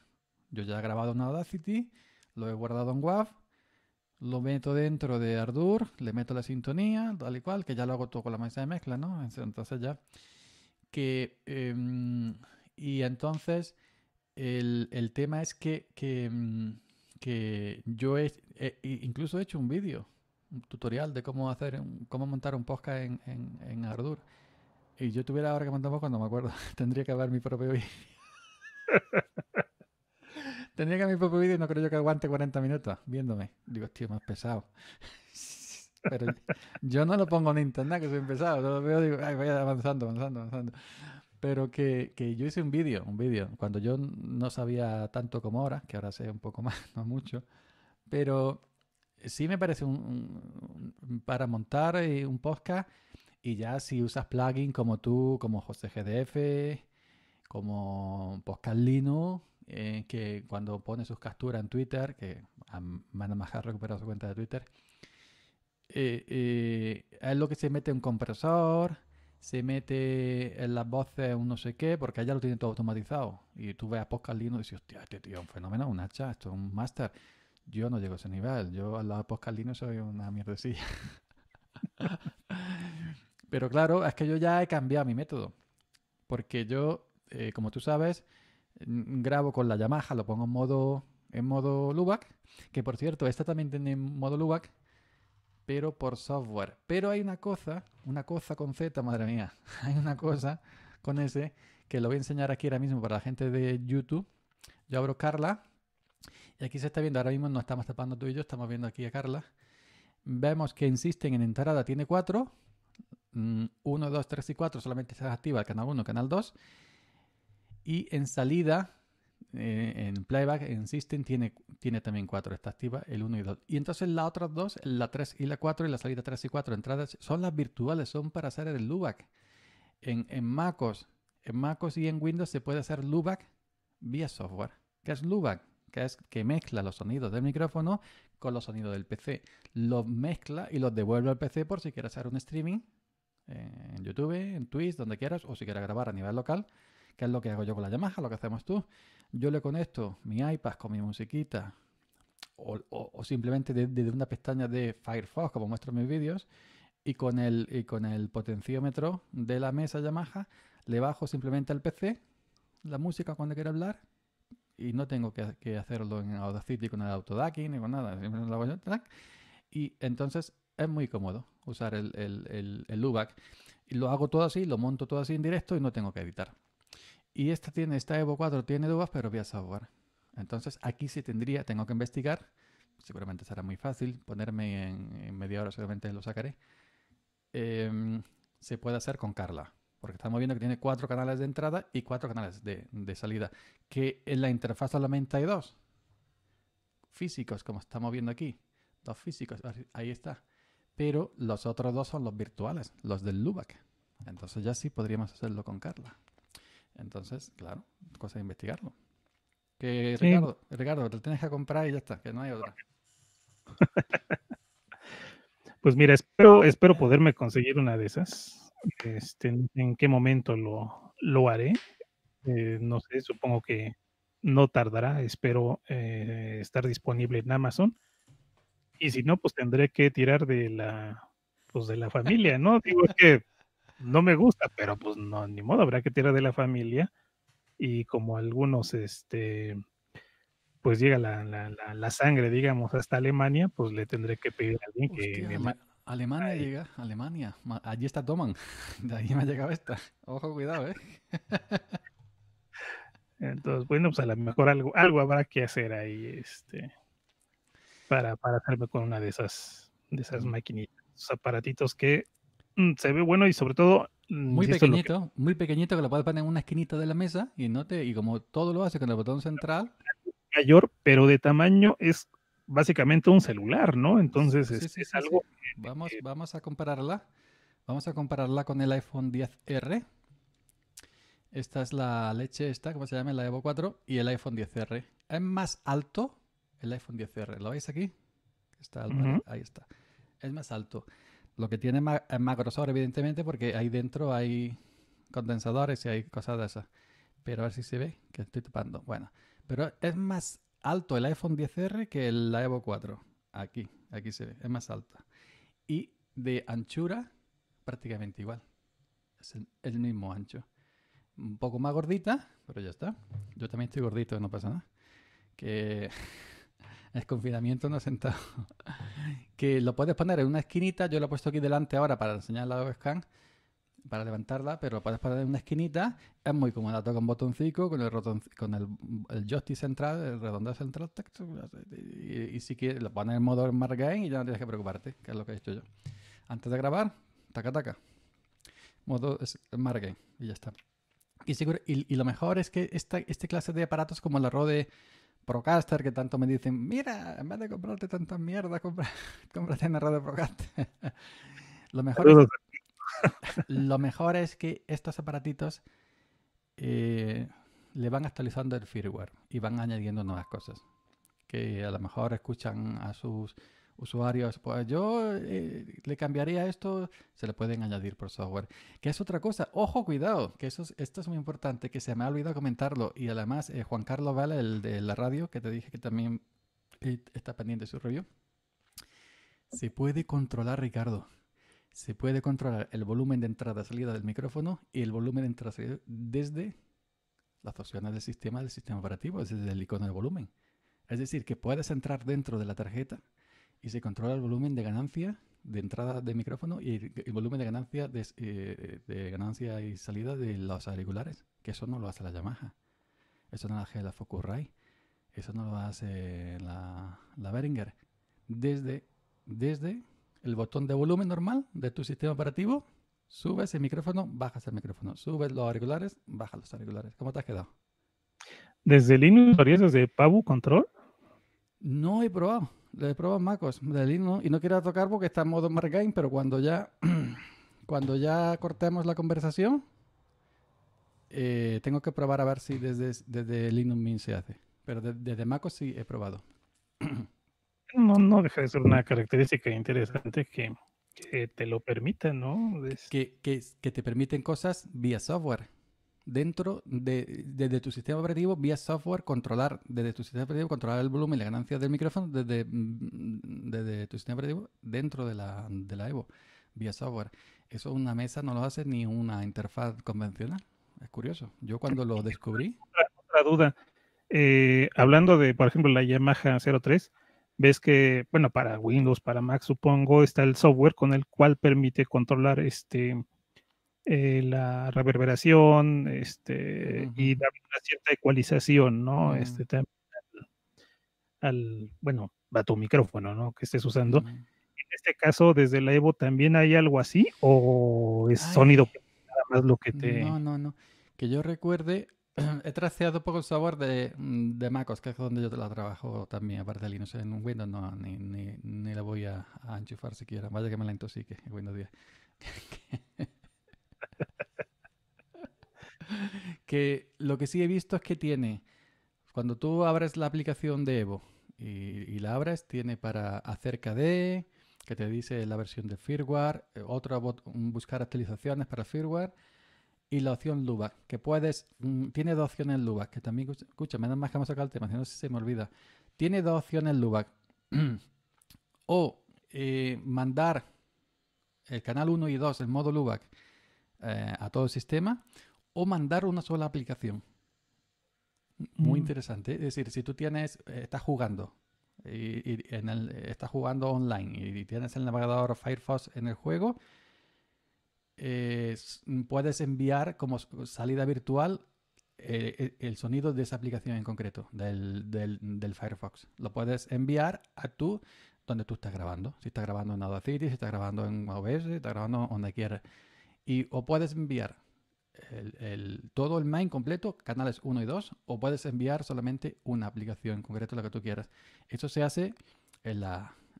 Yo ya he grabado en Audacity, lo he guardado en WAV, lo meto dentro de Ardour, le meto la sintonía, tal y cual, que ya lo hago todo con la mesa de mezcla, ¿no? Entonces ya. Y entonces el tema es que yo incluso he hecho un vídeo, un tutorial de cómo montar un podcast en Ardour. Y yo tuviera ahora que montar un podcast, no me acuerdo, tendría que ver mi propio vídeo. Tendría que ver mi propio vídeo y no creo yo que aguante 40 minutos viéndome. Digo, tío, más pesado. Pero yo no lo pongo en internet, que soy pesado. Yo lo veo y digo, ay, vaya avanzando. Pero que yo hice un vídeo, cuando yo no sabía tanto como ahora, que ahora sé un poco más, no mucho. Pero sí me parece para montar un podcast, y ya si usas plugins como tú, como José GDF, como Podcast Linux, que cuando pone sus capturas en Twitter, que Manamaja ha recuperado su cuenta de Twitter, es lo que se mete un compresor, se mete en las voces un no sé qué, porque allá lo tiene todo automatizado. Y tú ves a Podcast Linux y dices, hostia, este tío es un fenómeno, un hacha, esto es un máster. Yo no llego a ese nivel. Yo al lado de Podcast Linux soy una mierdecilla. Pero claro, es que yo ya he cambiado mi método. Porque yo, como tú sabes, grabo con la Yamaha, lo pongo en modo LUBAC, que por cierto, esta también tiene modo LUBAC, pero por software. Pero hay una cosa con Z, madre mía, hay una cosa con S que lo voy a enseñar aquí ahora mismo para la gente de YouTube. Yo abro Carla y aquí se está viendo, ahora mismo no estamos tapando tú y yo, estamos viendo aquí a Carla. Vemos que insisten en entrada, tiene 4, 1, 2, 3 y 4, solamente se activa el canal 1, canal 2. Y en salida, en playback, en system, tiene también 4. Está activa el 1 y 2. Y entonces las otras dos, la 3 y la 4, y la salida 3 y 4 entradas, son las virtuales, son para hacer el LUBAC. En MacOS y en Windows se puede hacer LUBAC vía software. ¿Qué es LUBAC? Que es que mezcla los sonidos del micrófono con los sonidos del PC. Los mezcla y los devuelve al PC por si quieres hacer un streaming en YouTube, en Twitch, donde quieras, o si quieres grabar a nivel local, que es lo que hago yo con la Yamaha, lo que hacemos tú. Yo le conecto mi iPad con mi musiquita o simplemente desde una pestaña de Firefox, como muestro en mis vídeos, y con el potenciómetro de la mesa Yamaha le bajo simplemente al PC la música cuando quiero hablar y no tengo que hacerlo en Audacity con el autodacking ni con nada. Y entonces es muy cómodo usar el UBAC. Y lo hago todo así, lo monto todo así en directo y no tengo que editar. Y esta Evo 4 tiene dudas, pero vía software. Entonces aquí sí tengo que investigar. Seguramente será muy fácil ponerme en media hora, seguramente lo sacaré. Se puede hacer con Carla, porque estamos viendo que tiene 4 canales de entrada y 4 canales de salida. Que en la interfaz solamente hay 2 físicos, como estamos viendo aquí. 2 físicos, ahí está. Pero los otros 2 son los virtuales, los del LUBAC. Entonces ya sí podríamos hacerlo con Carla. Entonces, claro, cosa de investigarlo. Que sí. Ricardo, te tienes que comprar y ya está, que no hay otra. Pues mira, espero poderme conseguir una de esas. ¿En qué momento lo haré? No sé, supongo que no tardará. Espero estar disponible en Amazon. Y si no, pues tendré que tirar de la familia, ¿no? Digo que no me gusta, pero pues no, ni modo, habrá que tirar de la familia. Y como algunos, pues llega la sangre, digamos, hasta Alemania, pues le tendré que pedir a alguien. Hostia, que... Alemania ahí. Llega, Alemania. Allí está Thomann. De ahí me ha llegado esta. Ojo, cuidado, ¿eh? Entonces, bueno, pues a lo mejor algo habrá que hacer ahí, para hacerme con una de esas maquinitas, aparatitos que... Se ve bueno y sobre todo... muy pequeñito, que lo puedes poner en una esquinita de la mesa y como todo lo hace con el botón central... Mayor, pero de tamaño es básicamente un celular, ¿no? Entonces es algo... Sí. Vamos a compararla con el iPhone XR. Esta es la leche ¿cómo se llama? La Evo 4 y el iPhone XR. Es más alto el iPhone XR. ¿Lo veis aquí? Está alto, ahí está. Es más alto. Lo que tiene es más grosor, evidentemente, porque ahí dentro hay condensadores y hay cosas de esas. Pero a ver si se ve, que estoy tapando. Bueno, pero es más alto el iPhone XR que la Evo 4. Aquí se ve, es más alta. Y de anchura, prácticamente igual. Es el mismo ancho. Un poco más gordita, pero ya está. Yo también estoy gordito, no pasa nada. Que... El confinamiento no ha sentado. Que lo puedes poner en una esquinita. Yo lo he puesto aquí delante ahora para enseñar la webcam, para levantarla, pero lo puedes poner en una esquinita. Es muy cómodo. Toca un botoncito con el joystick central, el redondeo central. Y si quieres, lo pones en modo Smart Game y ya no tienes que preocuparte, que es lo que he hecho yo. Antes de grabar, taca. Modo Smart Game y ya está. Y lo mejor es que este clase de aparatos como la Rode Procaster, que tanto me dicen, mira, en vez de comprarte tantas mierdas, cómprate en la Rode Procaster. Lo mejor es que estos aparatitos le van actualizando el firmware y van añadiendo nuevas cosas. Que a lo mejor escuchan a sus usuarios, pues yo le cambiaría esto, se le pueden añadir por software. Que es otra cosa, ojo, cuidado, que esto es muy importante, que se me ha olvidado comentarlo. Y además, Juan Carlos Vale, el de la radio, que te dije que también está pendiente de su review. Se puede controlar, Ricardo. Se puede controlar el volumen de entrada-salida del micrófono y el volumen de entrada-salida desde las opciones del sistema operativo, desde el icono de volumen. Es decir, que puedes entrar dentro de la tarjeta y se controla el volumen de ganancia de entrada de micrófono y el volumen de ganancia, de ganancia y salida de los auriculares. Que eso no lo hace la Yamaha. Eso no lo hace la Focusrite. Eso no lo hace la Behringer. Desde el botón de volumen normal de tu sistema operativo, subes el micrófono, bajas el micrófono. Subes los auriculares, bajas los auriculares. ¿Cómo te has quedado? ¿Desde Linux harías desde PipeWire Control? No he probado. Lo he probado en MacOS de Linux y no quiero tocar porque está en modo Mark Game, pero cuando ya cortemos la conversación, tengo que probar a ver si desde Linux Mint se hace. Pero desde MacOS sí he probado. No deja de ser una característica interesante que te lo permita, ¿no? Que te permiten cosas vía software. Dentro de tu sistema operativo, vía software, controlar desde tu sistema operativo, controlar el volumen y la ganancia del micrófono desde tu sistema operativo dentro de la Evo, vía software. Eso una mesa no lo hace ni una interfaz convencional. Es curioso. Yo cuando lo descubrí... Otra duda. Hablando de, por ejemplo, la Yamaha 03, ves que, bueno, para Windows, para Mac, supongo, está el software con el cual permite controlar la reverberación, y dar una cierta ecualización, ¿no? También bueno, a tu micrófono, ¿no? Que estés usando. En este caso, desde la Evo, ¿también hay algo así? ¿O es sonido nada más lo que te...? No. Que yo recuerde, he trasteado un poco el software de MacOS, que es donde yo la trabajo también, aparte de Linux. En Windows no, ni la voy a enchufar siquiera. Vaya que me la intoxique en Windows 10. Que lo que sí he visto es que tiene, cuando tú abres la aplicación de Evo y la abres, tiene para acerca de, que te dice la versión de firmware, buscar actualizaciones para firmware y la opción Luba, que tiene dos opciones Luba, que también, escucha, menos más que hemos sacado el tema, si no se me olvida, tiene dos opciones Luba, o mandar el canal 1 y 2, el modo Luba, a todo el sistema, o mandar una sola aplicación. Muy interesante. Es decir, si tú estás jugando estás jugando online y tienes el navegador Firefox en el juego, puedes enviar como salida virtual el sonido de esa aplicación en concreto, del Firefox. Lo puedes enviar a donde tú estás grabando. Si estás grabando en Audacity, si estás grabando en OBS, si estás grabando donde quieras. O puedes enviar todo el main completo, canales 1 y 2, o puedes enviar solamente una aplicación en concreto, la que tú quieras. Esto se hace en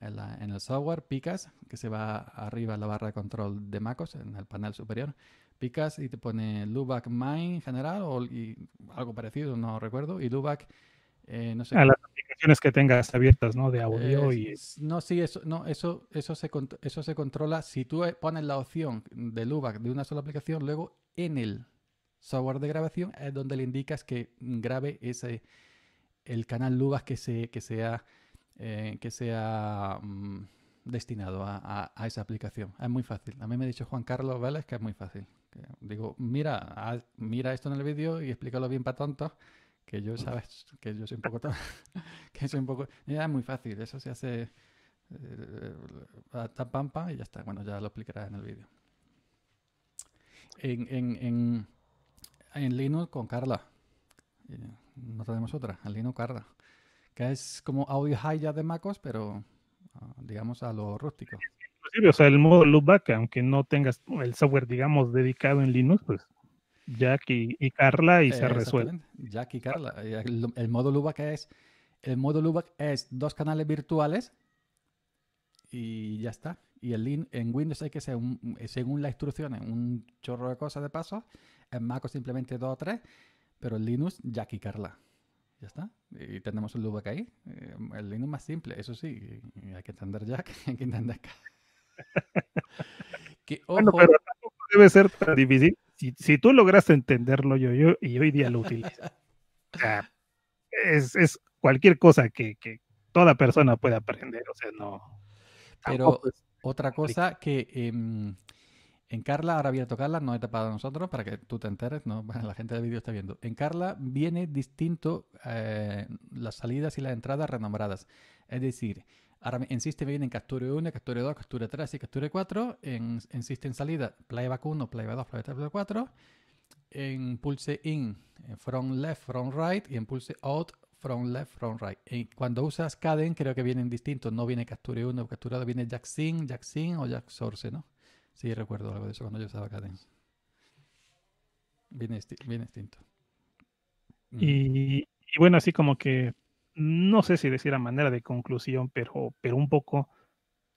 el software, picas, que se va arriba en la barra de control de MacOS, en el panel superior. Picas y te pone loopback main general y algo parecido, no recuerdo, y loopback... no sé. A las aplicaciones que tengas abiertas, ¿no? De audio No, sí, eso se controla. Si tú pones la opción de loopback de una sola aplicación, luego en el software de grabación es donde le indicas que grabe el canal loopback que sea destinado a esa aplicación. Es muy fácil. A mí me ha dicho Juan Carlos Vélez que es muy fácil. Digo, mira esto en el vídeo y explícalo bien para tontos. Que yo, sabes, que yo soy un poco... Ya es muy fácil, eso se hace tan pampa y ya está. Bueno, ya lo explicarás en el vídeo. En Linux con Carla. No tenemos otra, en Linux Carla. Que es como Audio High ya de MacOS, pero digamos a lo rústico. Inclusive, o sea, el modo loopback, aunque no tengas el software, digamos, dedicado en Linux, pues... Jack y Carla y se resuelve. Jack y Carla. El modo loopback es dos canales virtuales y ya está. Y en Windows hay que ser según las instrucciones, un chorro de cosas de paso. En Mac simplemente 2 o 3, pero en Linux Jack y Carla. Ya está. Y tenemos el loopback ahí. El Linux más simple, eso sí. Hay que entender Jack, hay que entender que, ojo, bueno, pero tampoco debe ser tan difícil. Si tú lograste entenderlo, yo y hoy día lo utilizas. O sea, es cualquier cosa que toda persona puede aprender. O sea, no. Pero otra cosa que en Carla, ahora voy a tocarla, no he tapado a nosotros para que tú te enteres, no, la gente del vídeo está viendo. En Carla viene distinto las salidas y las entradas renombradas. Es decir, ahora en System vienen Capture 1, Capture 2, Capture 3 y Capture 4. En System salida, Playback 1, Playback 2, Playback 3, Playback 4. En Pulse In, From Left, From Right. Y en Pulse Out, From Left, From Right. Y cuando usas Cadence, creo que vienen distintos. No viene Capture 1 o Capture 2, viene Jack Sync o Jack Source, ¿no? Sí, recuerdo algo de eso cuando yo usaba Cadence. Viene distinto. Y bueno, así como que no sé si decir a manera de conclusión, pero un poco,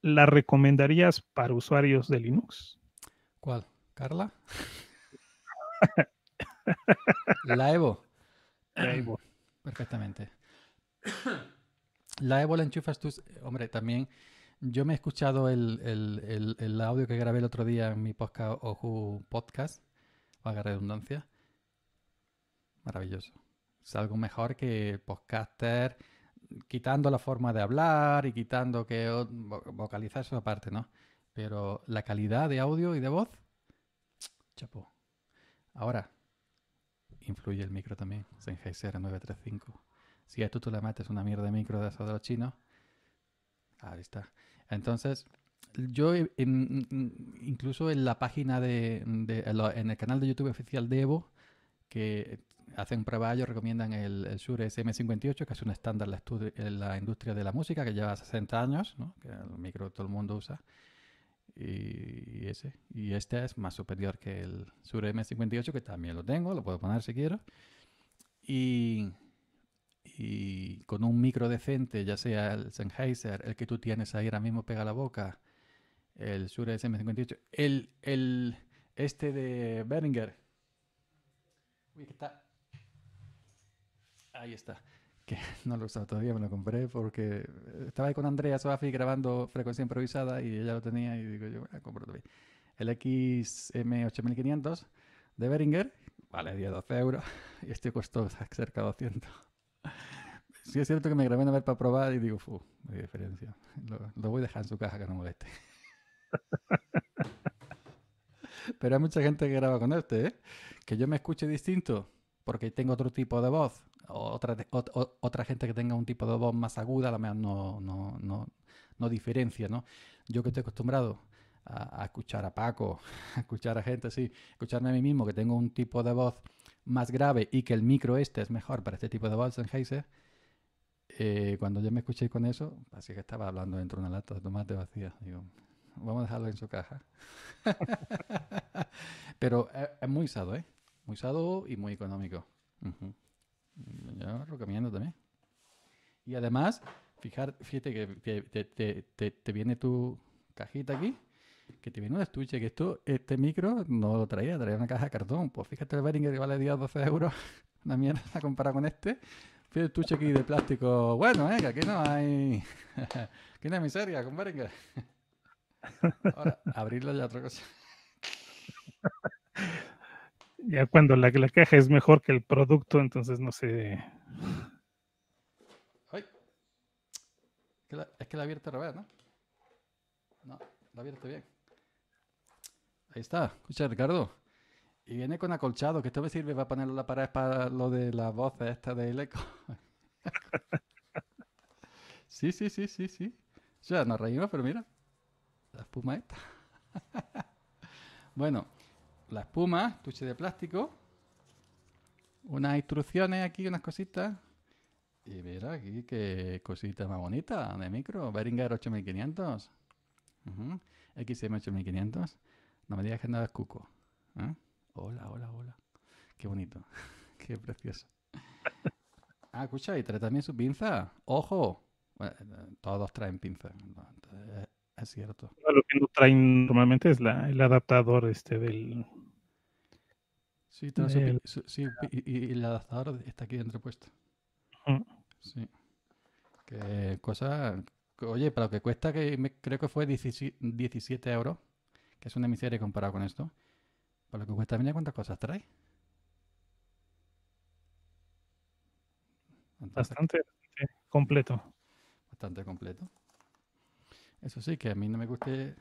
¿la recomendarías para usuarios de Linux? ¿Cuál? ¿Carla? La Evo. La Evo. Perfectamente. La Evo la enchufas tú. Hombre, también yo me he escuchado el audio que grabé el otro día en mi podcast, Oju Podcast, valga redundancia. Maravilloso. Es algo mejor que podcaster, quitando la forma de hablar y quitando que vocalizar eso aparte, ¿no? Pero la calidad de audio y de voz, chapó. Ahora, influye el micro también, Sennheiser 935. Si a esto tú le metes una mierda de micro de esos de los chinos, ahí está. Entonces, yo incluso en la página en el canal de YouTube oficial de Evo, que hacen pruebas, ellos recomiendan el Shure SM7B, que es un estándar en la industria de la música, que lleva 60 años, ¿no? Que el micro todo el mundo usa. Y este es más superior que el Shure SM7B, que también lo tengo, lo puedo poner si quiero. Y con un micro decente, ya sea el Sennheiser, el que tú tienes ahí ahora mismo pega la boca, el Shure SM58, el este de Behringer. Uy, que está. Ahí está. Que no lo he usado todavía, me lo compré porque estaba ahí con Andrea Soafi grabando frecuencia improvisada y ella lo tenía y digo yo, bueno, compro todavía. El XM8500 de Behringer, vale 10-12 euros, y este costó cerca de 200. Sí, es cierto que me grabé una vez para probar y digo, fu, no hay diferencia. Lo voy a dejar en su caja que no moleste. Pero hay mucha gente que graba con este, ¿eh? Que yo me escuche distinto porque tengo otro tipo de voz. Otra gente que tenga un tipo de voz más aguda, a lo mejor no diferencia, ¿no? Yo que estoy acostumbrado a escuchar a Paco, a escuchar a gente así, escucharme a mí mismo, que tengo un tipo de voz más grave y que el micro este es mejor para este tipo de voz, Sennheiser. Cuando yo me escuché con eso, así que estaba hablando dentro de una lata de tomate vacía. Digo, vamos a dejarlo en su caja. Pero es muy usado, ¿eh? Muy usado y muy económico. Uh-huh. Yo lo recomiendo también. Y además, fíjate que te viene tu cajita aquí, que te viene un estuche, que este micro no lo traía una caja de cartón. Pues fíjate el Behringer que vale 10-12 euros, una mierda comparado con este. Fíjate el estuche aquí de plástico, bueno, que aquí no hay miseria con Behringer. Ahora, abrirlo ya otra cosa. Ya cuando la caja es mejor que el producto, entonces no sé. Ay. Es que la abierta al revés, ¿no? No, la abierta bien. Ahí está, escucha Ricardo. Y viene con acolchado, que esto me sirve para ponerlo en la pared para lo de las voces esta del eco. Sí. Ya nos reímos, pero mira. La espuma esta. Bueno, la espuma, estuche de plástico. Unas instrucciones aquí, unas cositas. Y mira aquí qué cosita más bonita de micro. Behringer 8500. Uh-huh. XM8500. No me digas que nada es cuco. ¿Eh? Hola. Qué bonito. Qué precioso. Ah, escucha, y trae también su pinza. ¡Ojo! Bueno, todos traen pinza. Es cierto. Lo que no traen normalmente es el adaptador del... Sí, trae su pinza. Sí, y el adaptador está aquí dentro puesto. Sí. Que cosa... Oye, para lo que cuesta, que creo que fue 17 euros, que es una miseria comparado con esto. Para lo que cuesta, mira cuántas cosas trae. Entonces, bastante completo. Bastante completo. Eso sí, que a mí no me guste...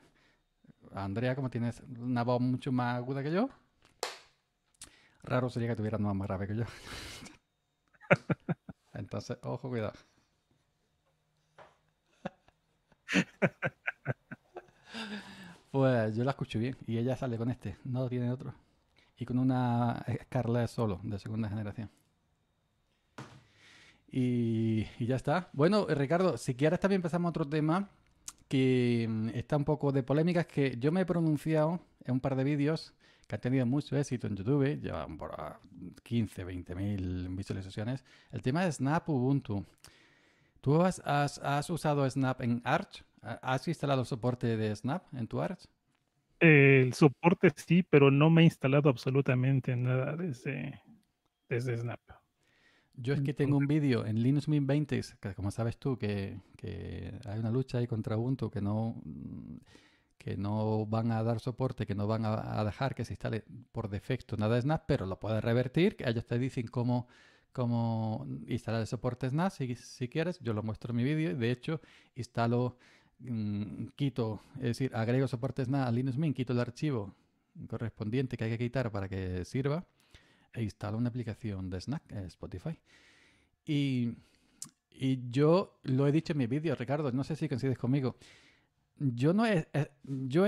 Andrea, como tienes una voz mucho más aguda que yo, raro sería que tuvieras una voz más grave que yo. Entonces, ojo, cuidado. Pues yo la escucho bien y ella sale con este, no tiene otro. Y con una Carla solo, de segunda generación. Y ya está. Bueno, Ricardo, si quieres también empezamos otro tema que está un poco de polémica, es que yo me he pronunciado en un par de vídeos que han tenido mucho éxito en YouTube, llevan por 15, 20 mil visualizaciones, el tema de Snap Ubuntu. ¿Tú has usado Snap en Arch? ¿Has instalado soporte de Snap en tu Arch? El soporte sí, pero no me he instalado absolutamente nada desde Snap. Yo es que tengo un vídeo en Linux Mint 20, que como sabes tú, que hay una lucha ahí contra Ubuntu, que no van a dar soporte, que no van a dejar que se instale por defecto nada de Snap, pero lo puedes revertir, que ellos te dicen cómo instalar el soporte Snap, si quieres. Yo lo muestro en mi vídeo, de hecho, instalo, quito, es decir, agrego soporte Snap a Linux Mint, quito el archivo correspondiente que hay que quitar para que sirva, e instalo una aplicación de Snack, Spotify. Y yo lo he dicho en mi vídeo, Ricardo, no sé si coincides conmigo. Yo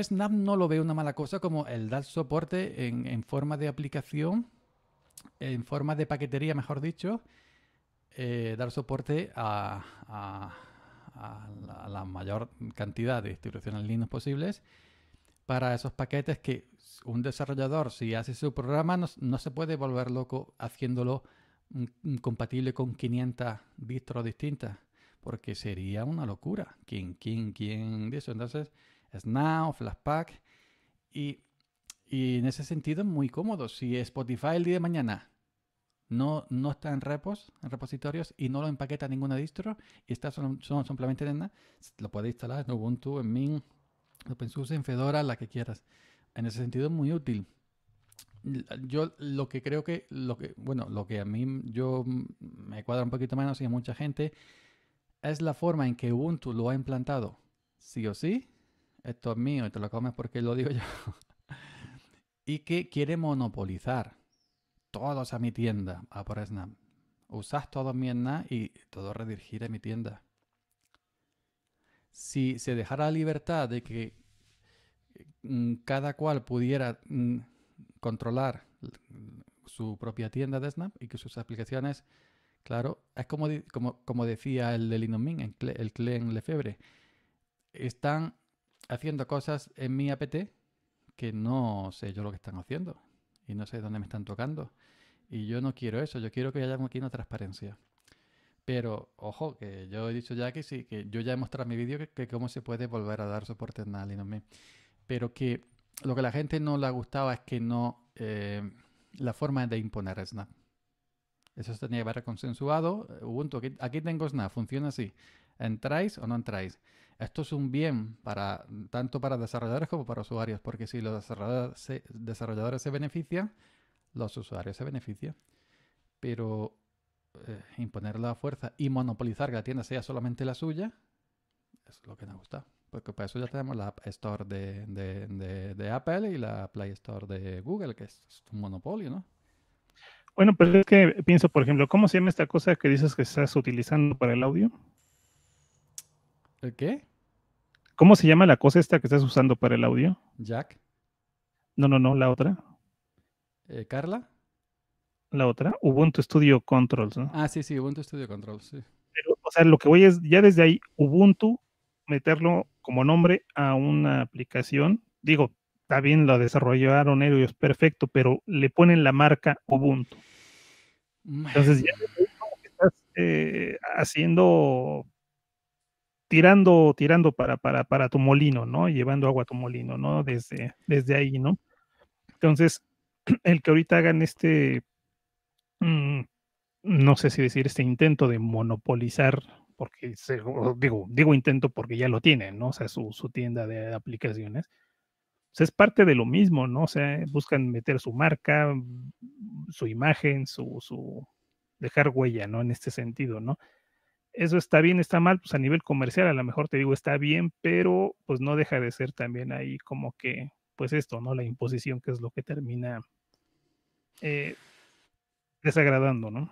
Snap no lo veo una mala cosa, como el dar soporte en forma de aplicación, en forma de paquetería, mejor dicho, dar soporte a la mayor cantidad de distribuciones Linux posibles para esos paquetes que un desarrollador, si hace su programa, no se puede volver loco haciéndolo compatible con 500 distros distintas, porque sería una locura. ¿Quién de eso? Entonces, Snap, Flashpack, y en ese sentido es muy cómodo. Si Spotify el día de mañana no está en repositorios, y no lo empaqueta ninguna distro, y está simplemente en Snap, lo puedes instalar en Ubuntu, en Mint, OpenSUSE, en Fedora, la que quieras. En ese sentido es muy útil. Yo lo que creo que... Lo que a mí yo me cuadra un poquito menos y a mucha gente es la forma en que Ubuntu lo ha implantado. Sí o sí, esto es mío y te lo comes porque lo digo yo. Y que quiere monopolizar todos a mi tienda, a por Snap. Usas todos mi Snap y todo redirigir a mi tienda. Si se dejara la libertad de que cada cual pudiera controlar su propia tienda de Snap y que sus aplicaciones, claro, es como decía el de Linux Mint, el Clen Lefebvre, están haciendo cosas en mi apt que no sé yo lo que están haciendo y no sé dónde me están tocando, y yo no quiero eso. Yo quiero que haya aquí una transparencia. Pero, ojo, que yo he dicho ya que sí, que yo ya he mostrado en mi vídeo que cómo se puede volver a dar soporte a Linux Mint. Pero que lo que a la gente no le gustaba es que no... la forma de imponer Snap. Eso se tenía que haber consensuado. Ubuntu, aquí tengo Snap, funciona así. ¿Entráis o no entráis? Esto es un bien para tanto para desarrolladores como para usuarios, porque si los desarrolladores se benefician, los usuarios se benefician. Pero... imponer la fuerza y monopolizar que la tienda sea solamente la suya, eso es lo que nos gusta, porque para eso ya tenemos la App Store de Apple y la Play Store de Google, que es un monopolio, ¿no? Bueno, pues es que pienso, por ejemplo, ¿cómo se llama esta cosa que dices que estás utilizando para el audio? ¿El qué? ¿Cómo se llama la cosa esta que estás usando para el audio? Jack. No, la otra. ¿Carla? La otra, Ubuntu Studio Control, ¿no? Ah, sí, Ubuntu Studio Control, sí. Pero, o sea, lo que voy es, ya desde ahí, Ubuntu, meterlo como nombre a una aplicación. Digo, está bien, lo desarrollaron ellos, perfecto, pero le ponen la marca Ubuntu. Entonces, ya estás haciendo, tirando para tu molino, ¿no? Llevando agua a tu molino, ¿no? Desde ahí, ¿no? Entonces, el que ahorita hagan no sé si decir este intento de monopolizar, porque digo intento porque ya lo tienen, ¿no? O sea, su tienda de aplicaciones. O sea, es parte de lo mismo, ¿no? O sea, buscan meter su marca, su imagen, su dejar huella, ¿no? En este sentido, ¿no? Eso está bien, está mal, pues a nivel comercial a lo mejor te digo está bien, pero pues no deja de ser también ahí como que, pues esto, ¿no? La imposición, que es lo que termina desagradando, ¿no?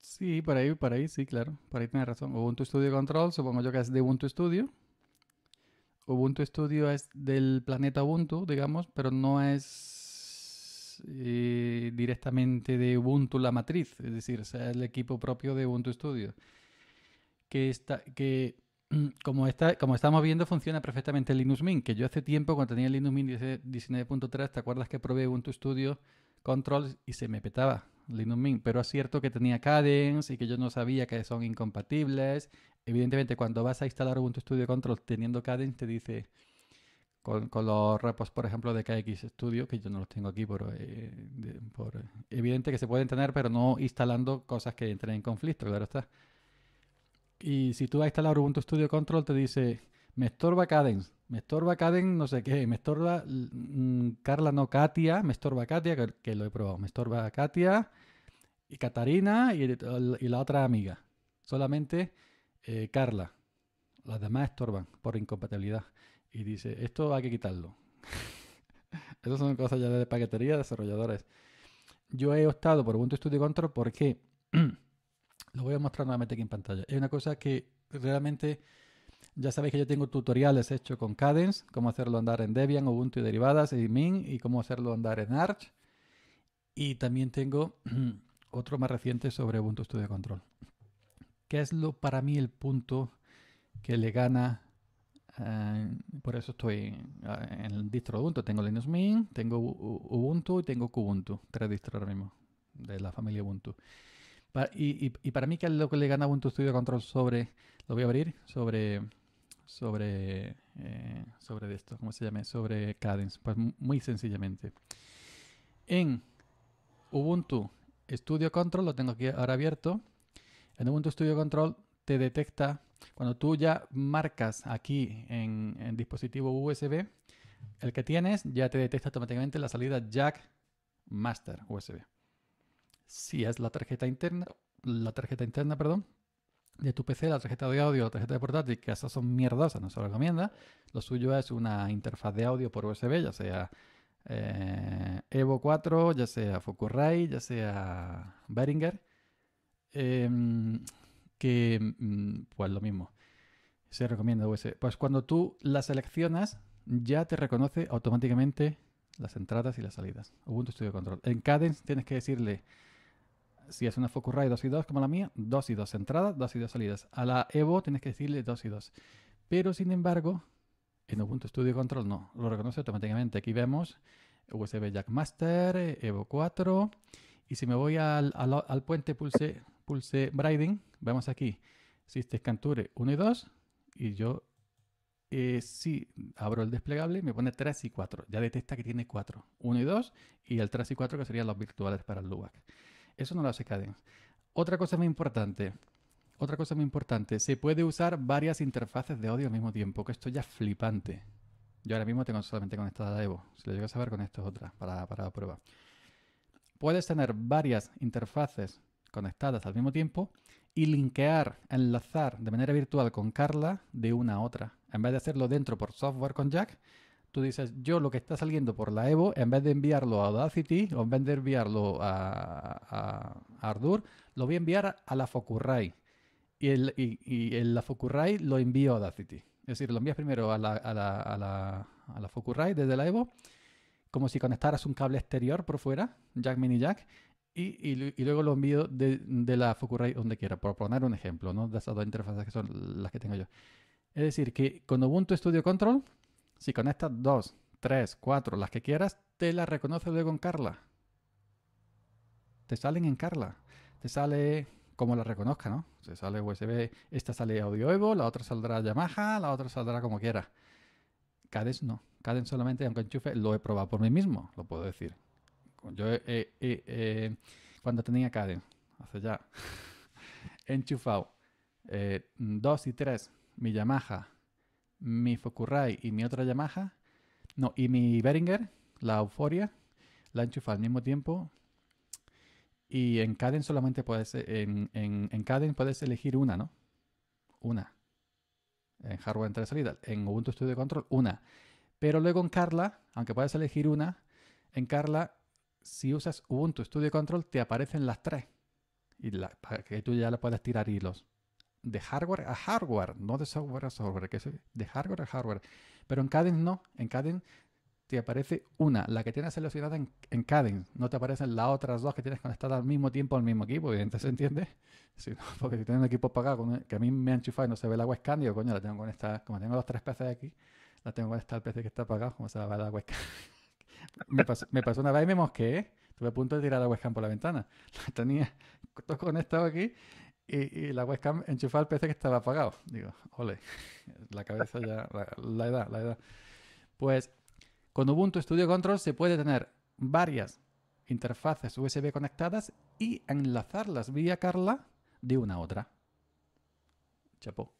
Sí, por ahí, sí, claro, por ahí tienes razón. Ubuntu Studio Control, supongo yo que es de Ubuntu Studio. Ubuntu Studio es del planeta Ubuntu, digamos, pero no es directamente de Ubuntu la matriz, es decir, o sea, el equipo propio de Ubuntu Studio. Como estamos viendo, funciona perfectamente el Linux Mint, que yo hace tiempo, cuando tenía el Linux Mint 19.3, ¿te acuerdas que probé Ubuntu Studio Control y se me petaba Linux Mint? Pero es cierto que tenía Cadence y que yo no sabía que son incompatibles. Evidentemente, cuando vas a instalar Ubuntu Studio Control teniendo Cadence, te dice con los repos, por ejemplo, de KX Studio, que yo no los tengo aquí, evidente que se pueden tener, pero no instalando cosas que entren en conflicto, claro está. Y si tú vas a instalar Ubuntu Studio Control, te dice, me estorba Cadence no sé qué, me estorba Carla, no, Katia, me estorba Katia, que lo he probado, me estorba Katia y Catarina y la otra amiga. Solamente... Carla, las demás estorban por incompatibilidad. Y dice, esto hay que quitarlo. Esas son cosas ya de paquetería, de desarrolladores. Yo he optado por Ubuntu Studio Control porque lo voy a mostrar nuevamente aquí en pantalla. Es una cosa que realmente, ya sabéis que yo tengo tutoriales hechos con Cadence, cómo hacerlo andar en Debian, Ubuntu y derivadas, y Mint, y cómo hacerlo andar en Arch. Y también tengo otro más reciente sobre Ubuntu Studio Control. ¿Qué es para mí el punto que le gana? Por eso estoy en el distro Ubuntu. Tengo Linux Mint, tengo Ubuntu y tengo Kubuntu. 3 distros ahora mismo de la familia Ubuntu. Y para mí, ¿qué es lo que le gana Ubuntu Studio Control sobre... Lo voy a abrir. Sobre esto. ¿Cómo se llama? Sobre Cadence. Pues muy sencillamente. En Ubuntu Studio Control, lo tengo aquí ahora abierto. En Ubuntu Studio Control te detecta, cuando tú ya marcas aquí en dispositivo USB, el que tienes ya te detecta automáticamente la salida Jack Master USB. Si es la tarjeta interna, de tu PC, la tarjeta de audio, la tarjeta de portátil, que esas son mierdosas, no se lo recomienda. Lo suyo es una interfaz de audio por USB, ya sea Evo 4, ya sea Focusrite, ya sea Behringer. Pues lo mismo se recomienda USB. Pues cuando tú la seleccionas ya te reconoce automáticamente las entradas y las salidas. Ubuntu Studio Control. En Cadence tienes que decirle, si es una Focusrite 2 y 2 como la mía, 2 y 2 entradas, 2 y 2 salidas. A la Evo tienes que decirle 2 y 2. Pero sin embargo, en Ubuntu Studio Control no, lo reconoce automáticamente. Aquí vemos USB Jack Master, Evo 4. Y si me voy al puente, pulse Briding, vemos aquí, System Capture 1 y 2, y yo si abro el desplegable, me pone 3 y 4, ya detecta que tiene 4, 1 y 2, y el 3 y 4 que serían los virtuales para el LUAC. Eso no lo hace Cadence. Otra cosa muy importante, se puede usar varias interfaces de audio al mismo tiempo, que esto ya es flipante. Yo ahora mismo tengo solamente conectada la Evo, si lo llego a saber con esto es otra, para prueba. Puedes tener varias interfaces conectadas al mismo tiempo y enlazar de manera virtual con Carla de una a otra. En vez de hacerlo dentro por software con Jack, tú dices, yo lo que está saliendo por la Evo, en vez de enviarlo a Audacity o en vez de enviarlo a Ardour, lo voy a enviar a la Focusrite. Y en la Focusrite lo envío a Audacity. Es decir, lo envías primero a la Focusrite desde la Evo, como si conectaras un cable exterior por fuera, Jack, mini Jack, y luego lo envío de la Focusrite donde quiera, por poner un ejemplo, ¿no? De esas dos interfaces que son las que tengo yo. Es decir, que con Ubuntu Studio Control, si conectas 2, 3, 4, las que quieras, te las reconoce luego en Carla. Te salen en Carla. Te sale como la reconozca, ¿no? Se sale USB, esta sale Audio Evo, la otra saldrá Yamaha, la otra saldrá como quiera. Cadence no. Cadence solamente, aunque enchufe, lo he probado por mí mismo, lo puedo decir. Yo cuando tenía Cadence, hace ya, he enchufado 2 y 3, mi Yamaha, mi Focusrite y mi otra Yamaha, no, y mi Behringer, la Euphoria, la he enchufado al mismo tiempo. Y en Cadence solamente puedes, en Cadence puedes elegir una, ¿no? Una. En hardware entrada y salida. En Ubuntu Studio Control, una. Pero luego en Carla, aunque puedes elegir una, en Carla, si usas Ubuntu Studio Control, te aparecen las tres. Y para que tú ya le puedas tirar hilos. De hardware a hardware, no de software a software. Que es de hardware a hardware. Pero en Cadence no. En Cadence te aparece una, la que tienes seleccionada en Cadence. No te aparecen las otras dos que tienes conectadas al mismo tiempo al mismo equipo, evidentemente, ¿se entiende? Sí, ¿no? Porque si tienes un equipo apagado, que a mí me ha enchufado y no se ve la webcam, digo, coño, la tengo conectada, como tengo los tres PCs aquí, la tengo conectada al PC que está apagado, como se va a ver la webcam. me pasó una vez y me mosqueé, estuve a punto de tirar la webcam por la ventana. La tenía todo conectado aquí y la webcam enchufada al PC que estaba apagado. Digo, ole, la cabeza ya, la edad. Pues con Ubuntu Studio Control se puede tener varias interfaces USB conectadas y enlazarlas vía Carla de una a otra. Chapo.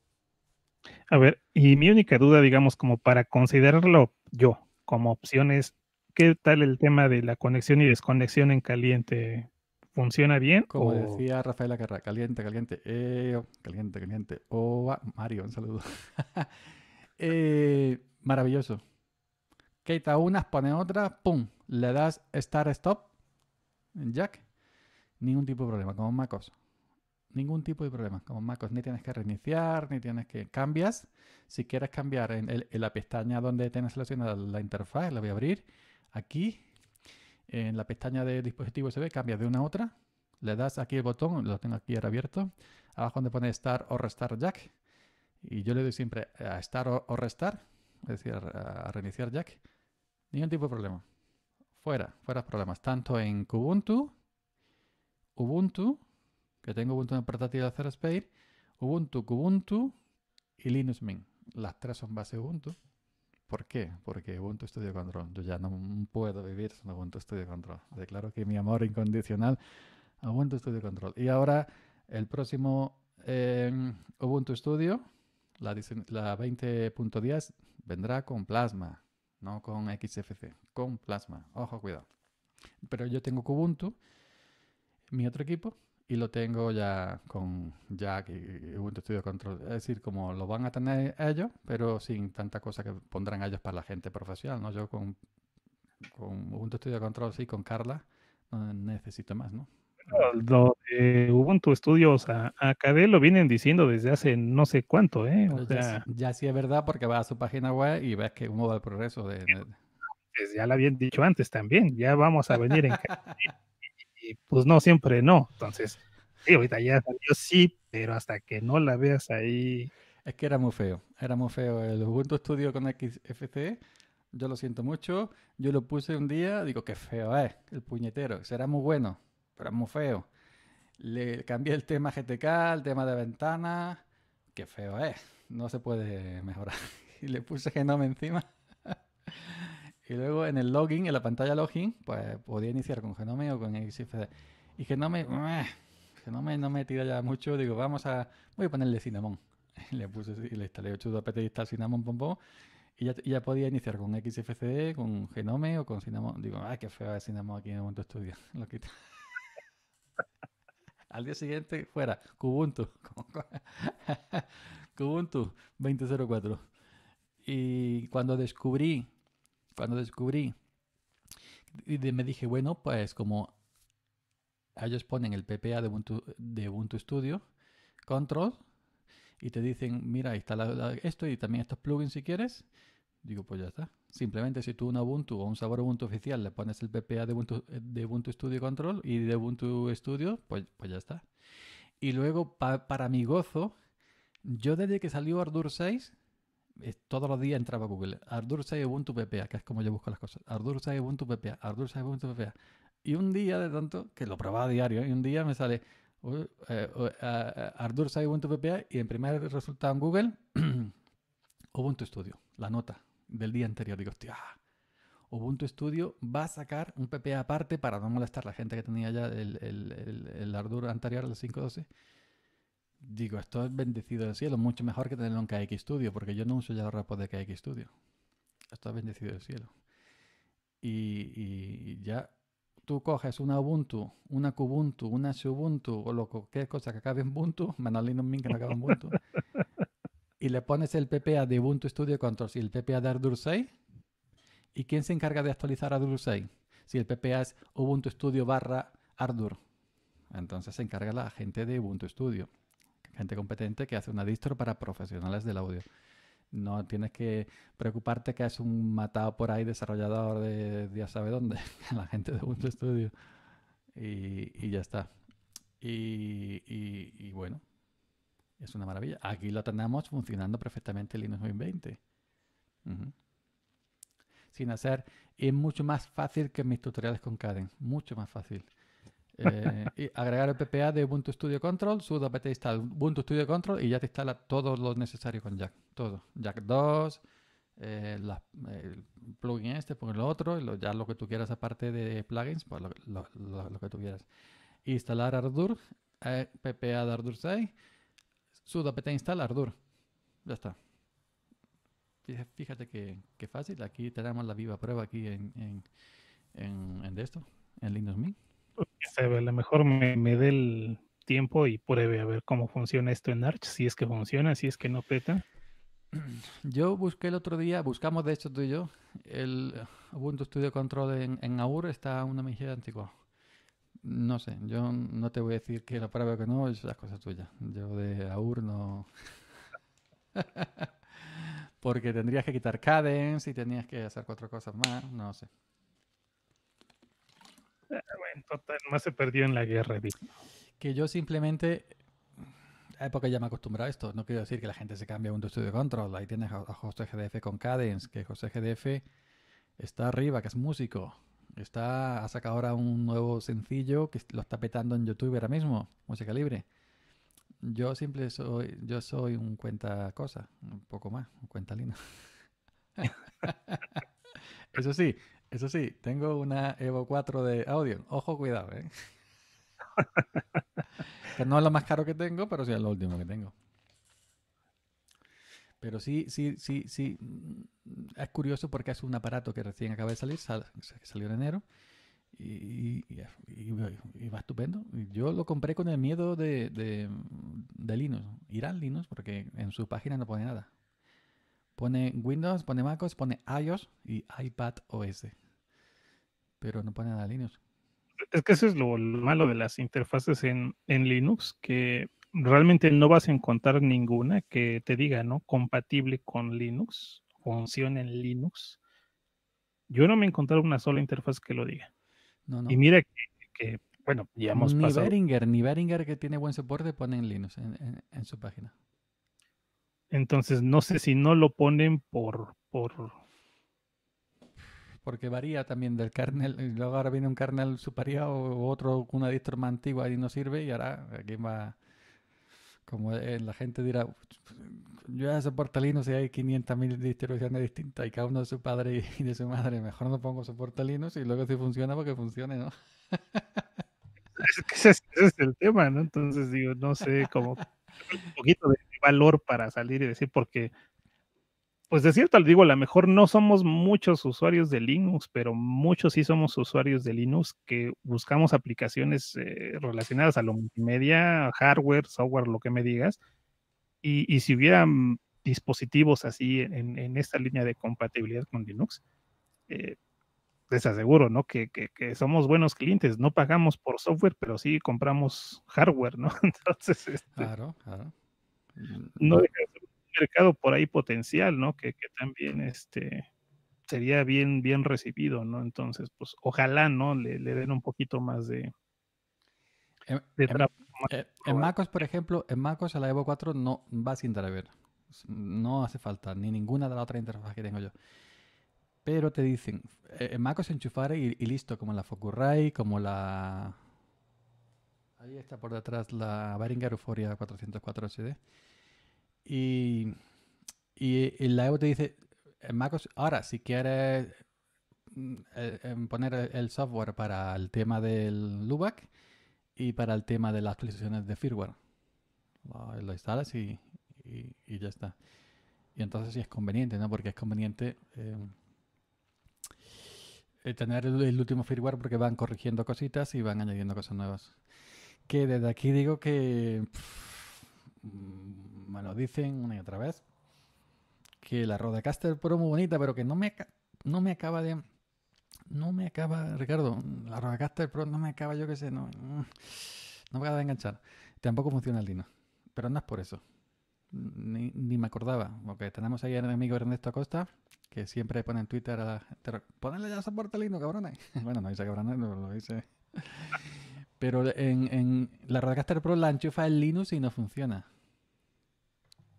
A ver, y mi única duda, digamos, como para considerarlo yo como opciones, ¿qué tal el tema de la conexión y desconexión en caliente? ¿Funciona bien? Como decía Rafaela Carra, caliente. Oh, Mario, un saludo. Maravilloso. Quita unas, pone otras, ¡pum! Le das Start Stop en Jack. Ningún tipo de problema, como en MacOS. Ningún tipo de problema, como en MacOS. Ni tienes que reiniciar, ni tienes que... Cambias. Si quieres cambiar en la pestaña donde tienes seleccionada la interfaz, la voy a abrir. Aquí, en la pestaña de dispositivo USB, cambias de una a otra. Le das aquí el botón, lo tengo aquí ahora abierto. Abajo donde pone Start o Restart Jack. Y yo le doy siempre a Start o Restart, es decir, a reiniciar Jack. Ningún tipo de problema. Fuera problemas. Tanto en Kubuntu, Ubuntu, que tengo Ubuntu en el portátil de Hacer Space, Ubuntu, Kubuntu y Linux Mint. Las tres son base Ubuntu. ¿Por qué? Porque Ubuntu Studio Control. Yo ya no puedo vivir sin Ubuntu Studio Control. Declaro que mi amor incondicional a Ubuntu Studio Control. Y ahora el próximo Ubuntu Studio, la 20.10, vendrá con Plasma. No con XFC, con Plasma. Ojo, cuidado. Pero yo tengo Kubuntu, mi otro equipo, y lo tengo ya con Jack y Ubuntu Studio Control. Es decir, como lo van a tener ellos, pero sin tanta cosa que pondrán ellos para la gente profesional, ¿no? Yo con Ubuntu Studio Control, sí, con Carla, no necesito más, ¿no? Lo de Ubuntu Studios a KD lo vienen diciendo desde hace no sé cuánto, ¿eh? O sea, ya sí es verdad, porque vas a su página web y ves que uno va al progreso. Pues ya lo habían dicho antes también, ya vamos a venir en KD. Y pues no, siempre no. Entonces, sí, ahorita ya salió, sí, pero hasta que no la veas ahí. Es que era muy feo, El Ubuntu Studio con XFCE. Yo lo siento mucho. Yo lo puse un día, digo, qué feo es, el puñetero, será muy bueno, pero es muy feo. Le cambié el tema GTK, el tema de ventana, qué feo es, no se puede mejorar. Y le puse Genome encima. Y luego en el login, en la pantalla login, pues podía iniciar con Genome o con XFCE. Y Genome no me tira ya mucho, digo, voy a ponerle Cinnamon. Y le puse y le instalé 8 apt install Cinnamon pompón. Y ya podía iniciar con XFCE, con Genome o con Cinnamon. Digo, ay, qué feo es Cinnamon aquí en Ubuntu Studio. Lo quito. Al día siguiente, fuera, Kubuntu. Kubuntu 20.04. Y cuando descubrí, me dije, bueno, pues como ellos ponen el PPA de Ubuntu Studio Control y te dicen, mira, instala esto y también estos plugins si quieres, digo, pues ya está. Simplemente si tú un Ubuntu o un sabor Ubuntu oficial le pones el PPA de Ubuntu Studio Control y de Ubuntu Studio, pues ya está. Y luego, para mi gozo, yo desde que salió Ardour 6, todos los días entraba a Google, Ardour 6 Ubuntu PPA, que es como yo busco las cosas, Ardour 6 Ubuntu PPA, Ardour 6 Ubuntu PPA. Y un día, de tanto, que lo probaba a diario, y un día me sale Ardour 6 Ubuntu PPA y en primer resultado en Google, Ubuntu Studio, la nota del día anterior. Digo, hostia, Ubuntu Studio va a sacar un PPA aparte para no molestar a la gente que tenía ya el Ardour anterior, el 5.12. Digo, esto es bendecido del cielo, mucho mejor que tenerlo en KX Studio, porque yo no uso ya los repos de KX Studio. Esto es bendecido del cielo. Y ya tú coges una Ubuntu, una Kubuntu, una Shubuntu o lo, cualquier cosa que acabe en Ubuntu, menos Linux Mint que no acabe en Ubuntu, y le pones el PPA de Ubuntu Studio Control y el PPA de Ardour 6. ¿Y quién se encarga de actualizar Ardour 6? Si el PPA es Ubuntu Studio / Ardour. Entonces se encarga la gente de Ubuntu Studio. Gente competente que hace una distro para profesionales del audio. No tienes que preocuparte que es un matado por ahí desarrollador de ya sabe dónde. La gente de Ubuntu Studio. Y ya está. Y bueno, es una maravilla. Aquí lo tenemos funcionando perfectamente Linux Mint 20. Uh-huh. Sin hacer, es mucho más fácil que mis tutoriales con Cadence, mucho más fácil. Y agregar el PPA de Ubuntu Studio Control, sudo apt install Ubuntu Studio Control y ya te instala todo lo necesario con Jack, todo. Jack 2, el plugin este, pues lo otro, ya lo que tú quieras aparte de plugins, pues lo que tú quieras. Instalar Ardour, PPA de Ardour 6, sudo apt install Ardour, ya está. Fíjate que fácil, aquí tenemos la viva prueba aquí en de esto, en Linux Mint. A lo mejor me dé el tiempo y pruebe a ver cómo funciona esto en Arch, si es que funciona, si es que no peta. Yo busqué el otro día, buscamos de hecho tú y yo, el Ubuntu Studio Control en AUR está una mejilla antigua. No sé, yo no te voy a decir que la prueba o que no, es las cosas tuyas. Yo de AUR no... Porque tendrías que quitar Cadence y tenías que hacer 4 cosas más, no sé. Bueno, total, más se perdió en la guerra. Que yo simplemente, porque ya me he acostumbrado a esto, no quiero decir que la gente se cambie a Ubuntu Studio Control. Ahí tienes a José GDF con Cadence, que José GDF está arriba, que es músico. Ha sacado ahora un nuevo sencillo que lo está petando en YouTube ahora mismo, música libre. Yo soy un cuenta cosa, un poco más, un cuenta lino. Eso sí, tengo una Evo 4 de audio. Ojo, cuidado, ¿eh? Que no es lo más caro que tengo, pero sí es lo último que tengo. Pero sí. Es curioso porque es un aparato que recién acaba de salir, salió en enero. Y va estupendo. Yo lo compré con el miedo de Linux. Irá en Linux porque en su página no pone nada. Pone Windows, pone MacOS, pone iOS y iPadOS. Pero no pone nada Linux. Es que eso es lo malo de las interfaces en Linux, que realmente no vas a encontrar ninguna que te diga, ¿no? Compatible con Linux, funciona en Linux. Yo no me he encontrado una sola interfaz que lo diga. No. Y mira que bueno, ya hemos pasado. Ni Behringer que tiene buen soporte pone en Linux en su página. Entonces, no sé si no lo ponen por... Porque varía también del kernel. Y luego ahora viene un kernel superior o otro, una distro más antigua y no sirve. Y ahora aquí va... Como la gente dirá, yo ya soporto Linux y hay 500.000 distribuciones distintas y cada uno de su padre y de su madre. Mejor no pongo soporte Linux y luego si funciona, porque funcione, ¿no? Es que ese es el tema, ¿no? Entonces digo, no sé, como un poquito de valor para salir y decir, porque, pues de cierto, digo, a lo mejor no somos muchos usuarios de Linux, pero muchos sí somos usuarios de Linux que buscamos aplicaciones relacionadas a lo multimedia, hardware, software, lo que me digas. Y si hubieran dispositivos así en esta línea de compatibilidad con Linux, les aseguro, ¿no? Que somos buenos clientes, no pagamos por software, pero sí compramos hardware, ¿no? Entonces, Claro. No deja de ser un mercado por ahí potencial, ¿no? Que también sería bien recibido, ¿no? Entonces, pues ojalá, ¿no? Le den un poquito más de trabajo. En MacOS, por ejemplo, en MacOS a la Evo 4 no va sin driver. No hace falta ni ninguna de las otras interfaz que tengo yo. Pero te dicen, en MacOS enchufar y listo, como la Focusrite, como la... Ahí está por detrás la Behringer Euphoria 404 HD. Y la Evo te dice, en MacOS, ahora si quieres poner el software para el tema del loopback y para el tema de las actualizaciones de firmware. Lo instalas y ya está. Y entonces sí es conveniente, ¿no? Porque es conveniente tener el último firmware, porque van corrigiendo cositas y van añadiendo cosas nuevas. Que desde aquí digo que... me lo dicen una y otra vez, que la Rode Caster Pro muy bonita, pero que no me acaba, Ricardo, la Rode Caster Pro no me acaba, yo qué sé, no me acaba de enganchar. Tampoco funciona el Linux, pero no es por eso. Ni me acordaba, porque tenemos ahí al amigo Ernesto Acosta, que siempre pone en Twitter ponle ya soporte Linux, cabrones. Bueno, no dice cabrones, lo dice. Pero en la Rodecaster Pro la enchufa el Linux y no funciona.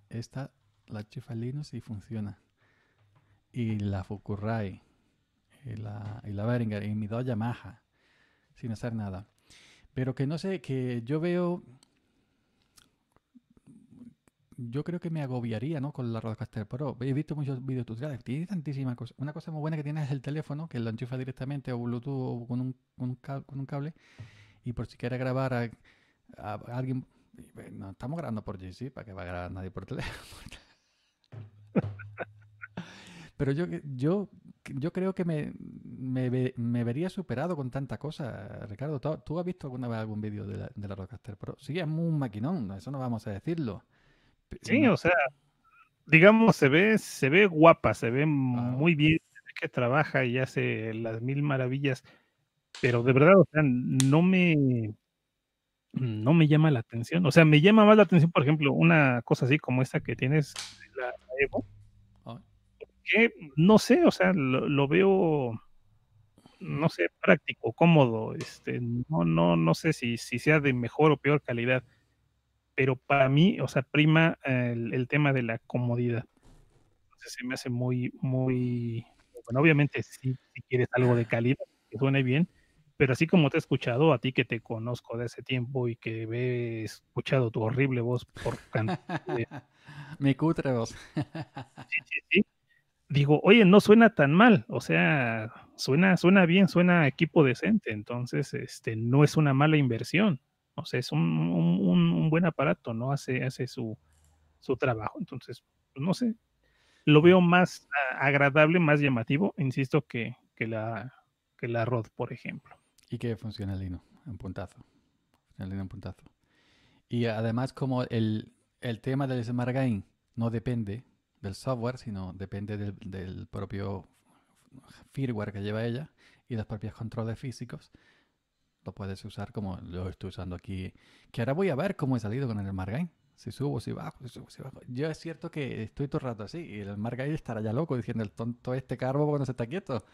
Esta la enchufa el Linux y funciona. Y la Focusrite y la Behringer y mi dos Yamaha sin hacer nada. Pero que no sé, que yo veo... Yo creo que me agobiaría, ¿no?, con la Rodecaster Pro. He visto muchos videotutoriales, tiene tantísimas cosas. Una cosa muy buena que tiene es el teléfono, que lo enchufa directamente o Bluetooth o con un cable. Y por si quiere grabar a alguien... No, estamos grabando por GC, ¿para que va a grabar nadie por teléfono? Pero yo creo que me vería superado con tanta cosa. Ricardo, ¿tú has visto alguna vez algún vídeo de la Rodecaster Pro? Sí, es un maquinón, eso no vamos a decirlo. Sí, o sea, digamos, se ve guapa, se ve muy bien, que trabaja y hace las mil maravillas, pero de verdad, o sea, no me llama la atención. O sea, me llama más la atención, por ejemplo, una cosa así como esta que tienes, la Evo, que no sé, o sea, lo veo, no sé, práctico, cómodo, no sé si sea de mejor o peor calidad. Pero para mí, o sea, prima el tema de la comodidad. Entonces se me hace muy, muy... Bueno, obviamente si quieres algo de calidad, que suene bien, pero así como te he escuchado, a ti que te conozco de hace tiempo y que he escuchado tu horrible voz por cantidad de... Mi cutre voz. Sí. Digo, oye, no suena tan mal, o sea, suena bien, suena equipo decente, entonces no es una mala inversión. O sea, es un buen aparato, ¿no? Hace su trabajo. Entonces, no sé. Lo veo más agradable, más llamativo, insisto, que la Rode, por ejemplo. Y que funciona el Linux en puntazo. Y además, como el tema del Smart Gain no depende del software, sino depende del propio firmware que lleva ella y los propios controles físicos, lo puedes usar como lo estoy usando aquí, que ahora voy a ver cómo he salido con el Smart Gain, si subo, si bajo. Yo es cierto que estoy todo el rato así, y el Smart Gain estará ya loco diciendo el tonto este carbo cuando se está quieto,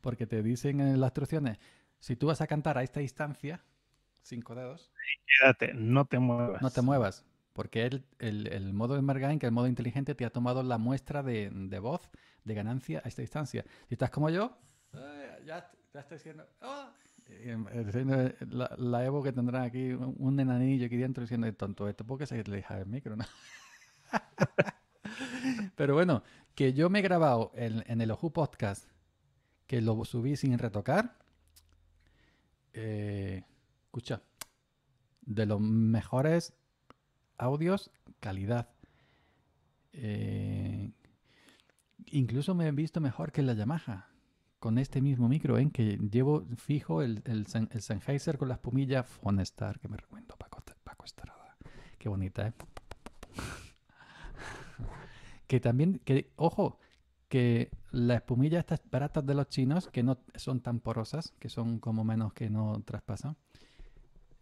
porque te dicen en las instrucciones, si tú vas a cantar a esta distancia, 5 dedos, quédate, no te muevas, porque el modo Smart Gain, que el modo inteligente, te ha tomado la muestra de voz, de ganancia a esta distancia. Si estás como yo, ya estoy diciendo... ¡Oh! La Evo, que tendrá aquí un enanillo aquí dentro diciendo el tonto esto, porque se le deja el micro, ¿no? Pero bueno, que yo me he grabado en el Oju Podcast, que lo subí sin retocar, escucha, de los mejores audios, calidad, incluso me he visto mejor que la Yamaha con este mismo micro, en que llevo fijo el Sennheiser con la espumilla Phonestar, que me recomiendo Paco Estrada. Qué bonita, ¿eh? Que también, ojo, que las espumillas estas baratas de los chinos, que no son tan porosas, que son como menos, que no traspasan,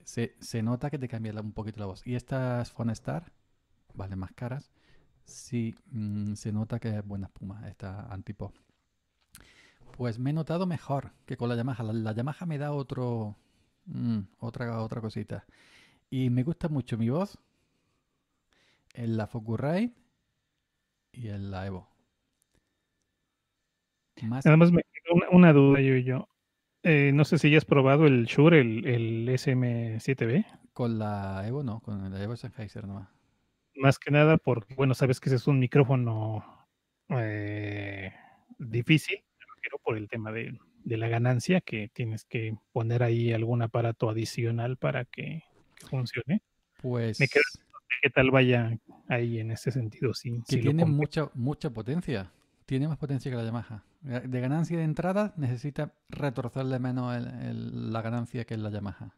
se nota que te cambia un poquito la voz. Y estas Phonestar, vale, más caras, sí, se nota que es buena espuma, esta antipop. Pues me he notado mejor que con la Yamaha. La Yamaha me da otra cosita. Y me gusta mucho mi voz en la Focusrite y en la Evo. Además, me quedó una duda yo. No sé si ya has probado el Shure, el SM7B. Con la Evo no, con la Evo Sennheiser nomás. Más que nada porque, bueno, sabes que ese es un micrófono difícil, por el tema de de la ganancia, que tienes que poner ahí algún aparato adicional para que funcione. Pues me quedo qué tal vaya ahí en ese sentido. Si tiene mucha potencia. Tiene más potencia que la Yamaha. De ganancia de entrada necesita retorcerle menos la ganancia que la Yamaha.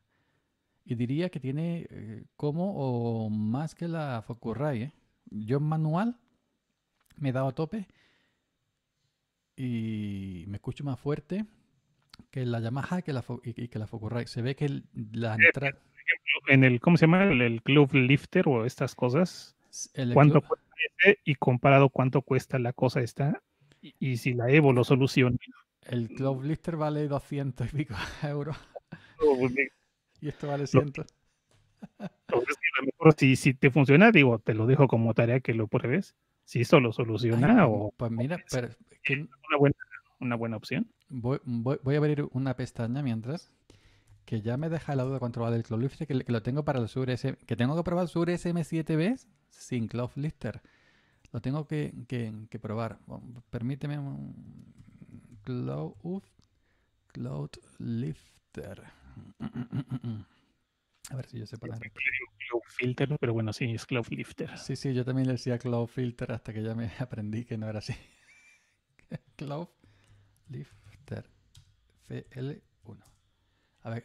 Y diría que tiene como o más que la Focusrite, ¿eh? Yo en manual me he dado a tope y me escucho más fuerte que la Yamaha que la Focusrite. Se ve que la entrada... En el, ¿cómo se llama? El Cloudlifter o estas cosas. ¿Cuánto cuesta ese? Y comparado cuánto cuesta la cosa esta. Y si la Evo lo soluciona. El Cloudlifter vale 200 y pico euros. Y esto vale 100. Entonces, a lo mejor si te funciona, digo, te lo dejo como tarea que lo pruebes. Si esto lo soluciona. Ay, o... Pues mira, pero, una buena opción. Voy a abrir una pestaña mientras... Que ya me deja la duda controlada del Cloudlifter, que lo tengo para el Shure SM, que tengo que probar Shure SM7B sin Cloudlifter. Lo tengo que probar. Bueno, permíteme un Cloudlifter. A ver si yo sé para qué. Cloudfilter, pero bueno, sí, es Cloudlifter. Sí, yo también le decía Cloudfilter hasta que ya me aprendí que no era así. Cloudlifter CL1. A ver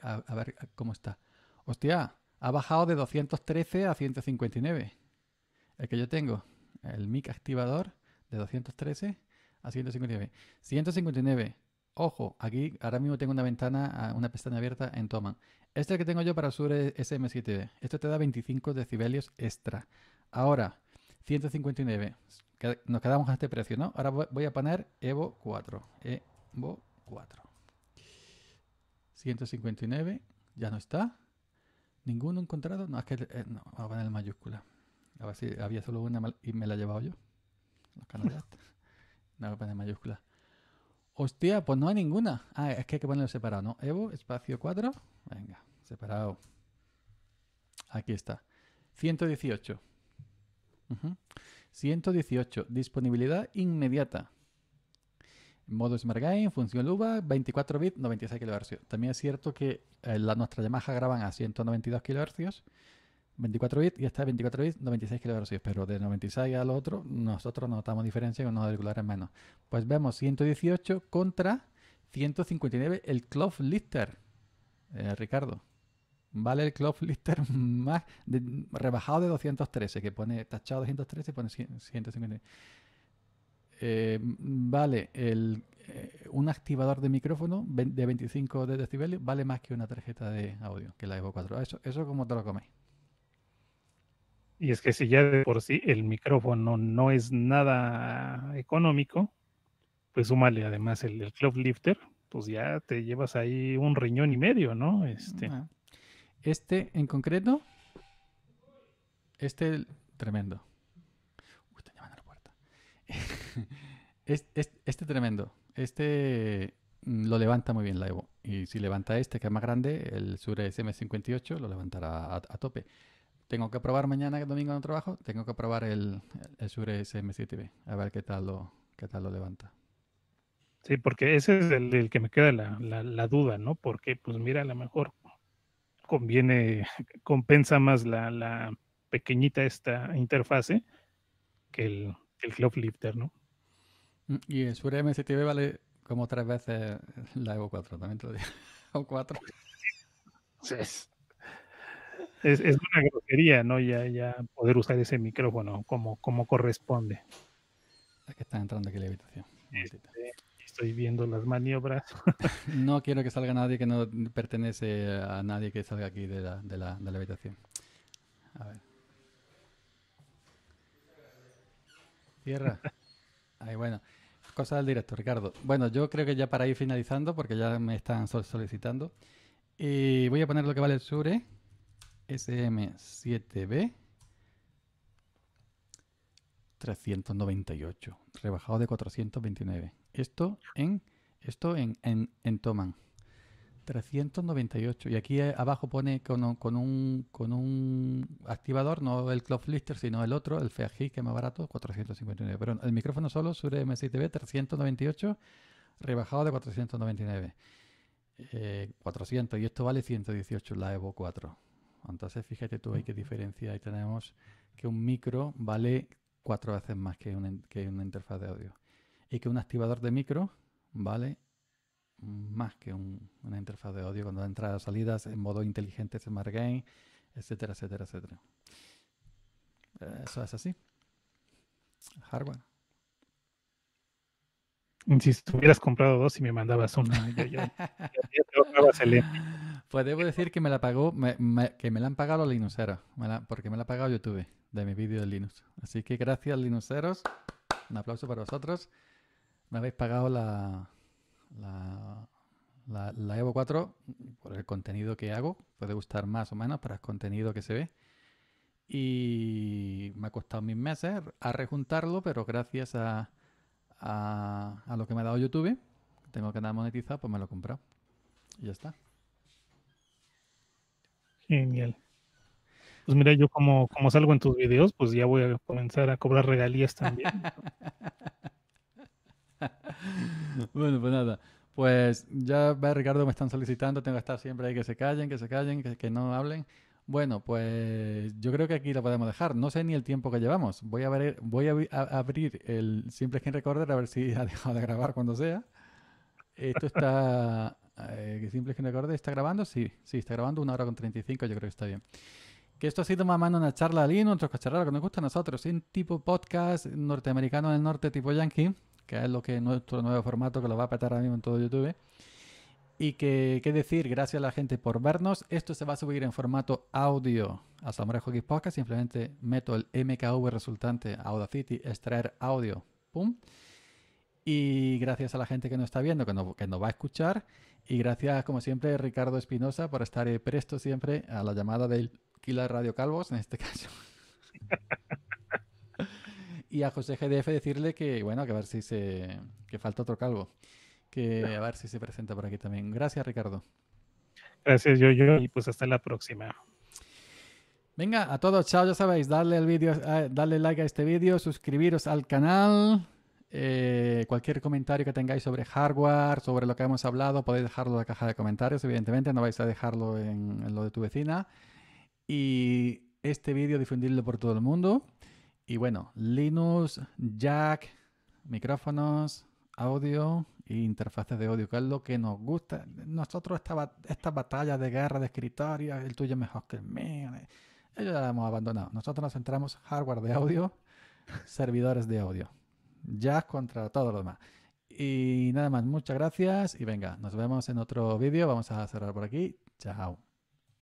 cómo está. Hostia, ha bajado de 213 a 159. El que yo tengo, el mic activador, de 213 a 159. 159. Ojo, aquí ahora mismo tengo una pestaña abierta en Thomann. Este es el que tengo yo para Shure SM7B. Esto te da 25 decibelios extra. Ahora, 159. Nos quedamos a este precio, ¿no? Ahora voy a poner Evo 4. Evo 4. 159, ya no está. ¿Ninguno encontrado? No, es que no, vamos a poner en mayúscula. A ver si había solo una y me la he llevado yo. Los canales. No, voy a poner en mayúscula. Hostia, pues no hay ninguna. Ah, es que hay que ponerlo separado, ¿no? Evo, espacio 4. Venga, separado. Aquí está. 118. 118. Disponibilidad inmediata. Modo Smart Game, función UVA, 24 bits, 96 kHz. También es cierto que nuestras Yamaha graban a 192 kHz, 24 bits, y esta es 24 bits, 96 kHz. Pero de 96 a lo otro, nosotros notamos diferencia con unos auriculares menos. Pues vemos 118 contra 159 el Cloudlifter, Ricardo. Vale el Cloudlifter más rebajado de 213, que pone tachado 213 y pone 159. Vale, un activador de micrófono de 25 decibelios vale más que una tarjeta de audio, que la Evo 4. Eso como te lo comes. Y es que si ya de por sí el micrófono no es nada económico, pues súmale además el Cloudlifter, pues ya te llevas ahí un riñón y medio, ¿no? Este en concreto, tremendo. Uy, está llamando a la puerta. Tremendo. Lo levanta muy bien la Evo. Y si levanta que es más grande, el Shure SM58 lo levantará a tope. Tengo que probar mañana, que domingo no trabajo, tengo que probar el Shure SM7B. A ver qué tal lo levanta. Sí, porque ese es el que me queda la duda, ¿no? Porque, pues mira, a lo mejor compensa más la pequeñita esta interfase que el Cloudlifter, ¿no? Y el Shure SM7B vale como 3 veces la Evo 4, también te lo digo. O 4. Sí. Es una grosería, ¿no? Ya poder usar ese micrófono como corresponde. Es que está entrando aquí la habitación. Estoy viendo las maniobras. No quiero que salga nadie que no pertenece a nadie que salga aquí de la habitación. A ver. Tierra. Ahí, bueno, cosa del directo, Ricardo. Bueno, yo creo que ya para ir finalizando, porque ya me están solicitando, y voy a poner lo que vale el Shure SM7B 398, rebajado de 429. Esto en Thomann. 398. Y aquí abajo pone con un activador, no el Cloudlifter, sino el otro, el Feagi, que es más barato, 459. Pero el micrófono solo, Shure SM7B, 398, rebajado de 499. 400, y esto vale 118 la Evo 4. Entonces fíjate tú ahí qué diferencia. Ahí tenemos que un micro vale 4 veces más que una interfaz de audio, y que un activador de micro vale más que una interfaz de audio cuando da entradas, salidas, en modo inteligente, smart game, etcétera, etcétera, etcétera. Eso es así. Hardware. Si hubieras comprado dos y me mandabas una, yo pues debo decir que me la pagó, que me la han pagado los linuxeros, porque me la ha pagado YouTube de mi vídeo de Linux. Así que gracias, linuxeros. Un aplauso para vosotros. Me habéis pagado la Evo 4 por el contenido que hago. Puede gustar más o menos, pero es contenido que se ve. Y me ha costado mis meses a rejuntarlo, pero gracias a lo que me ha dado YouTube, tengo que andar monetizado, pues me lo he comprado. Y ya está. Genial. Pues mira, yo como salgo en tus videos, pues ya voy a comenzar a cobrar regalías también. Bueno, pues nada. Pues ya ve, Ricardo, me están solicitando, tengo que estar siempre ahí que se callen, que no hablen. Bueno, pues yo creo que aquí lo podemos dejar. No sé ni el tiempo que llevamos. Voy a abrir el Simple Screen Recorder a ver si ha dejado de grabar cuando sea. Esto está... Simple Screen Recorder, ¿está grabando? Sí, está grabando 1 hora con 35, yo creo que está bien. Que esto ha sido más o menos una charla de Linux, otros cacharreros que nos gusta a nosotros, en tipo podcast norteamericano del norte, tipo yankee, que es lo que nuestro nuevo formato que lo va a petar ahora mismo en todo YouTube. Y que decir, gracias a la gente por vernos. Esto se va a subir en formato audio a Salmorejo Geek Podcast. Simplemente meto el MKV resultante a Audacity, extraer audio, pum. Y gracias a la gente que nos está viendo, que nos va a escuchar. Y gracias, como siempre, Ricardo Espinosa por estar presto siempre a la llamada del Killall Radio Calvos, en este caso. Y a José GDF decirle que, bueno, que a ver si que falta otro calvo. A ver si se presenta por aquí también. Gracias, Ricardo. Gracias, yo. Y pues hasta la próxima. Venga, a todos, chao. Ya sabéis, darle like a este vídeo, suscribiros al canal. Cualquier comentario que tengáis sobre hardware, sobre lo que hemos hablado, podéis dejarlo en la caja de comentarios. Evidentemente, no vais a dejarlo en lo de tu vecina. Y este vídeo difundirlo por todo el mundo. Y bueno, Linux, Jack, micrófonos, audio e interfaces de audio, que es lo que nos gusta. Nosotros esta batalla de guerra de escritorio, el tuyo es mejor que el mío, ellos ya la hemos abandonado. Nosotros nos centramos hardware de audio, servidores de audio. Jack contra todo lo demás. Y nada más, muchas gracias y venga, nos vemos en otro vídeo. Vamos a cerrar por aquí. Chao.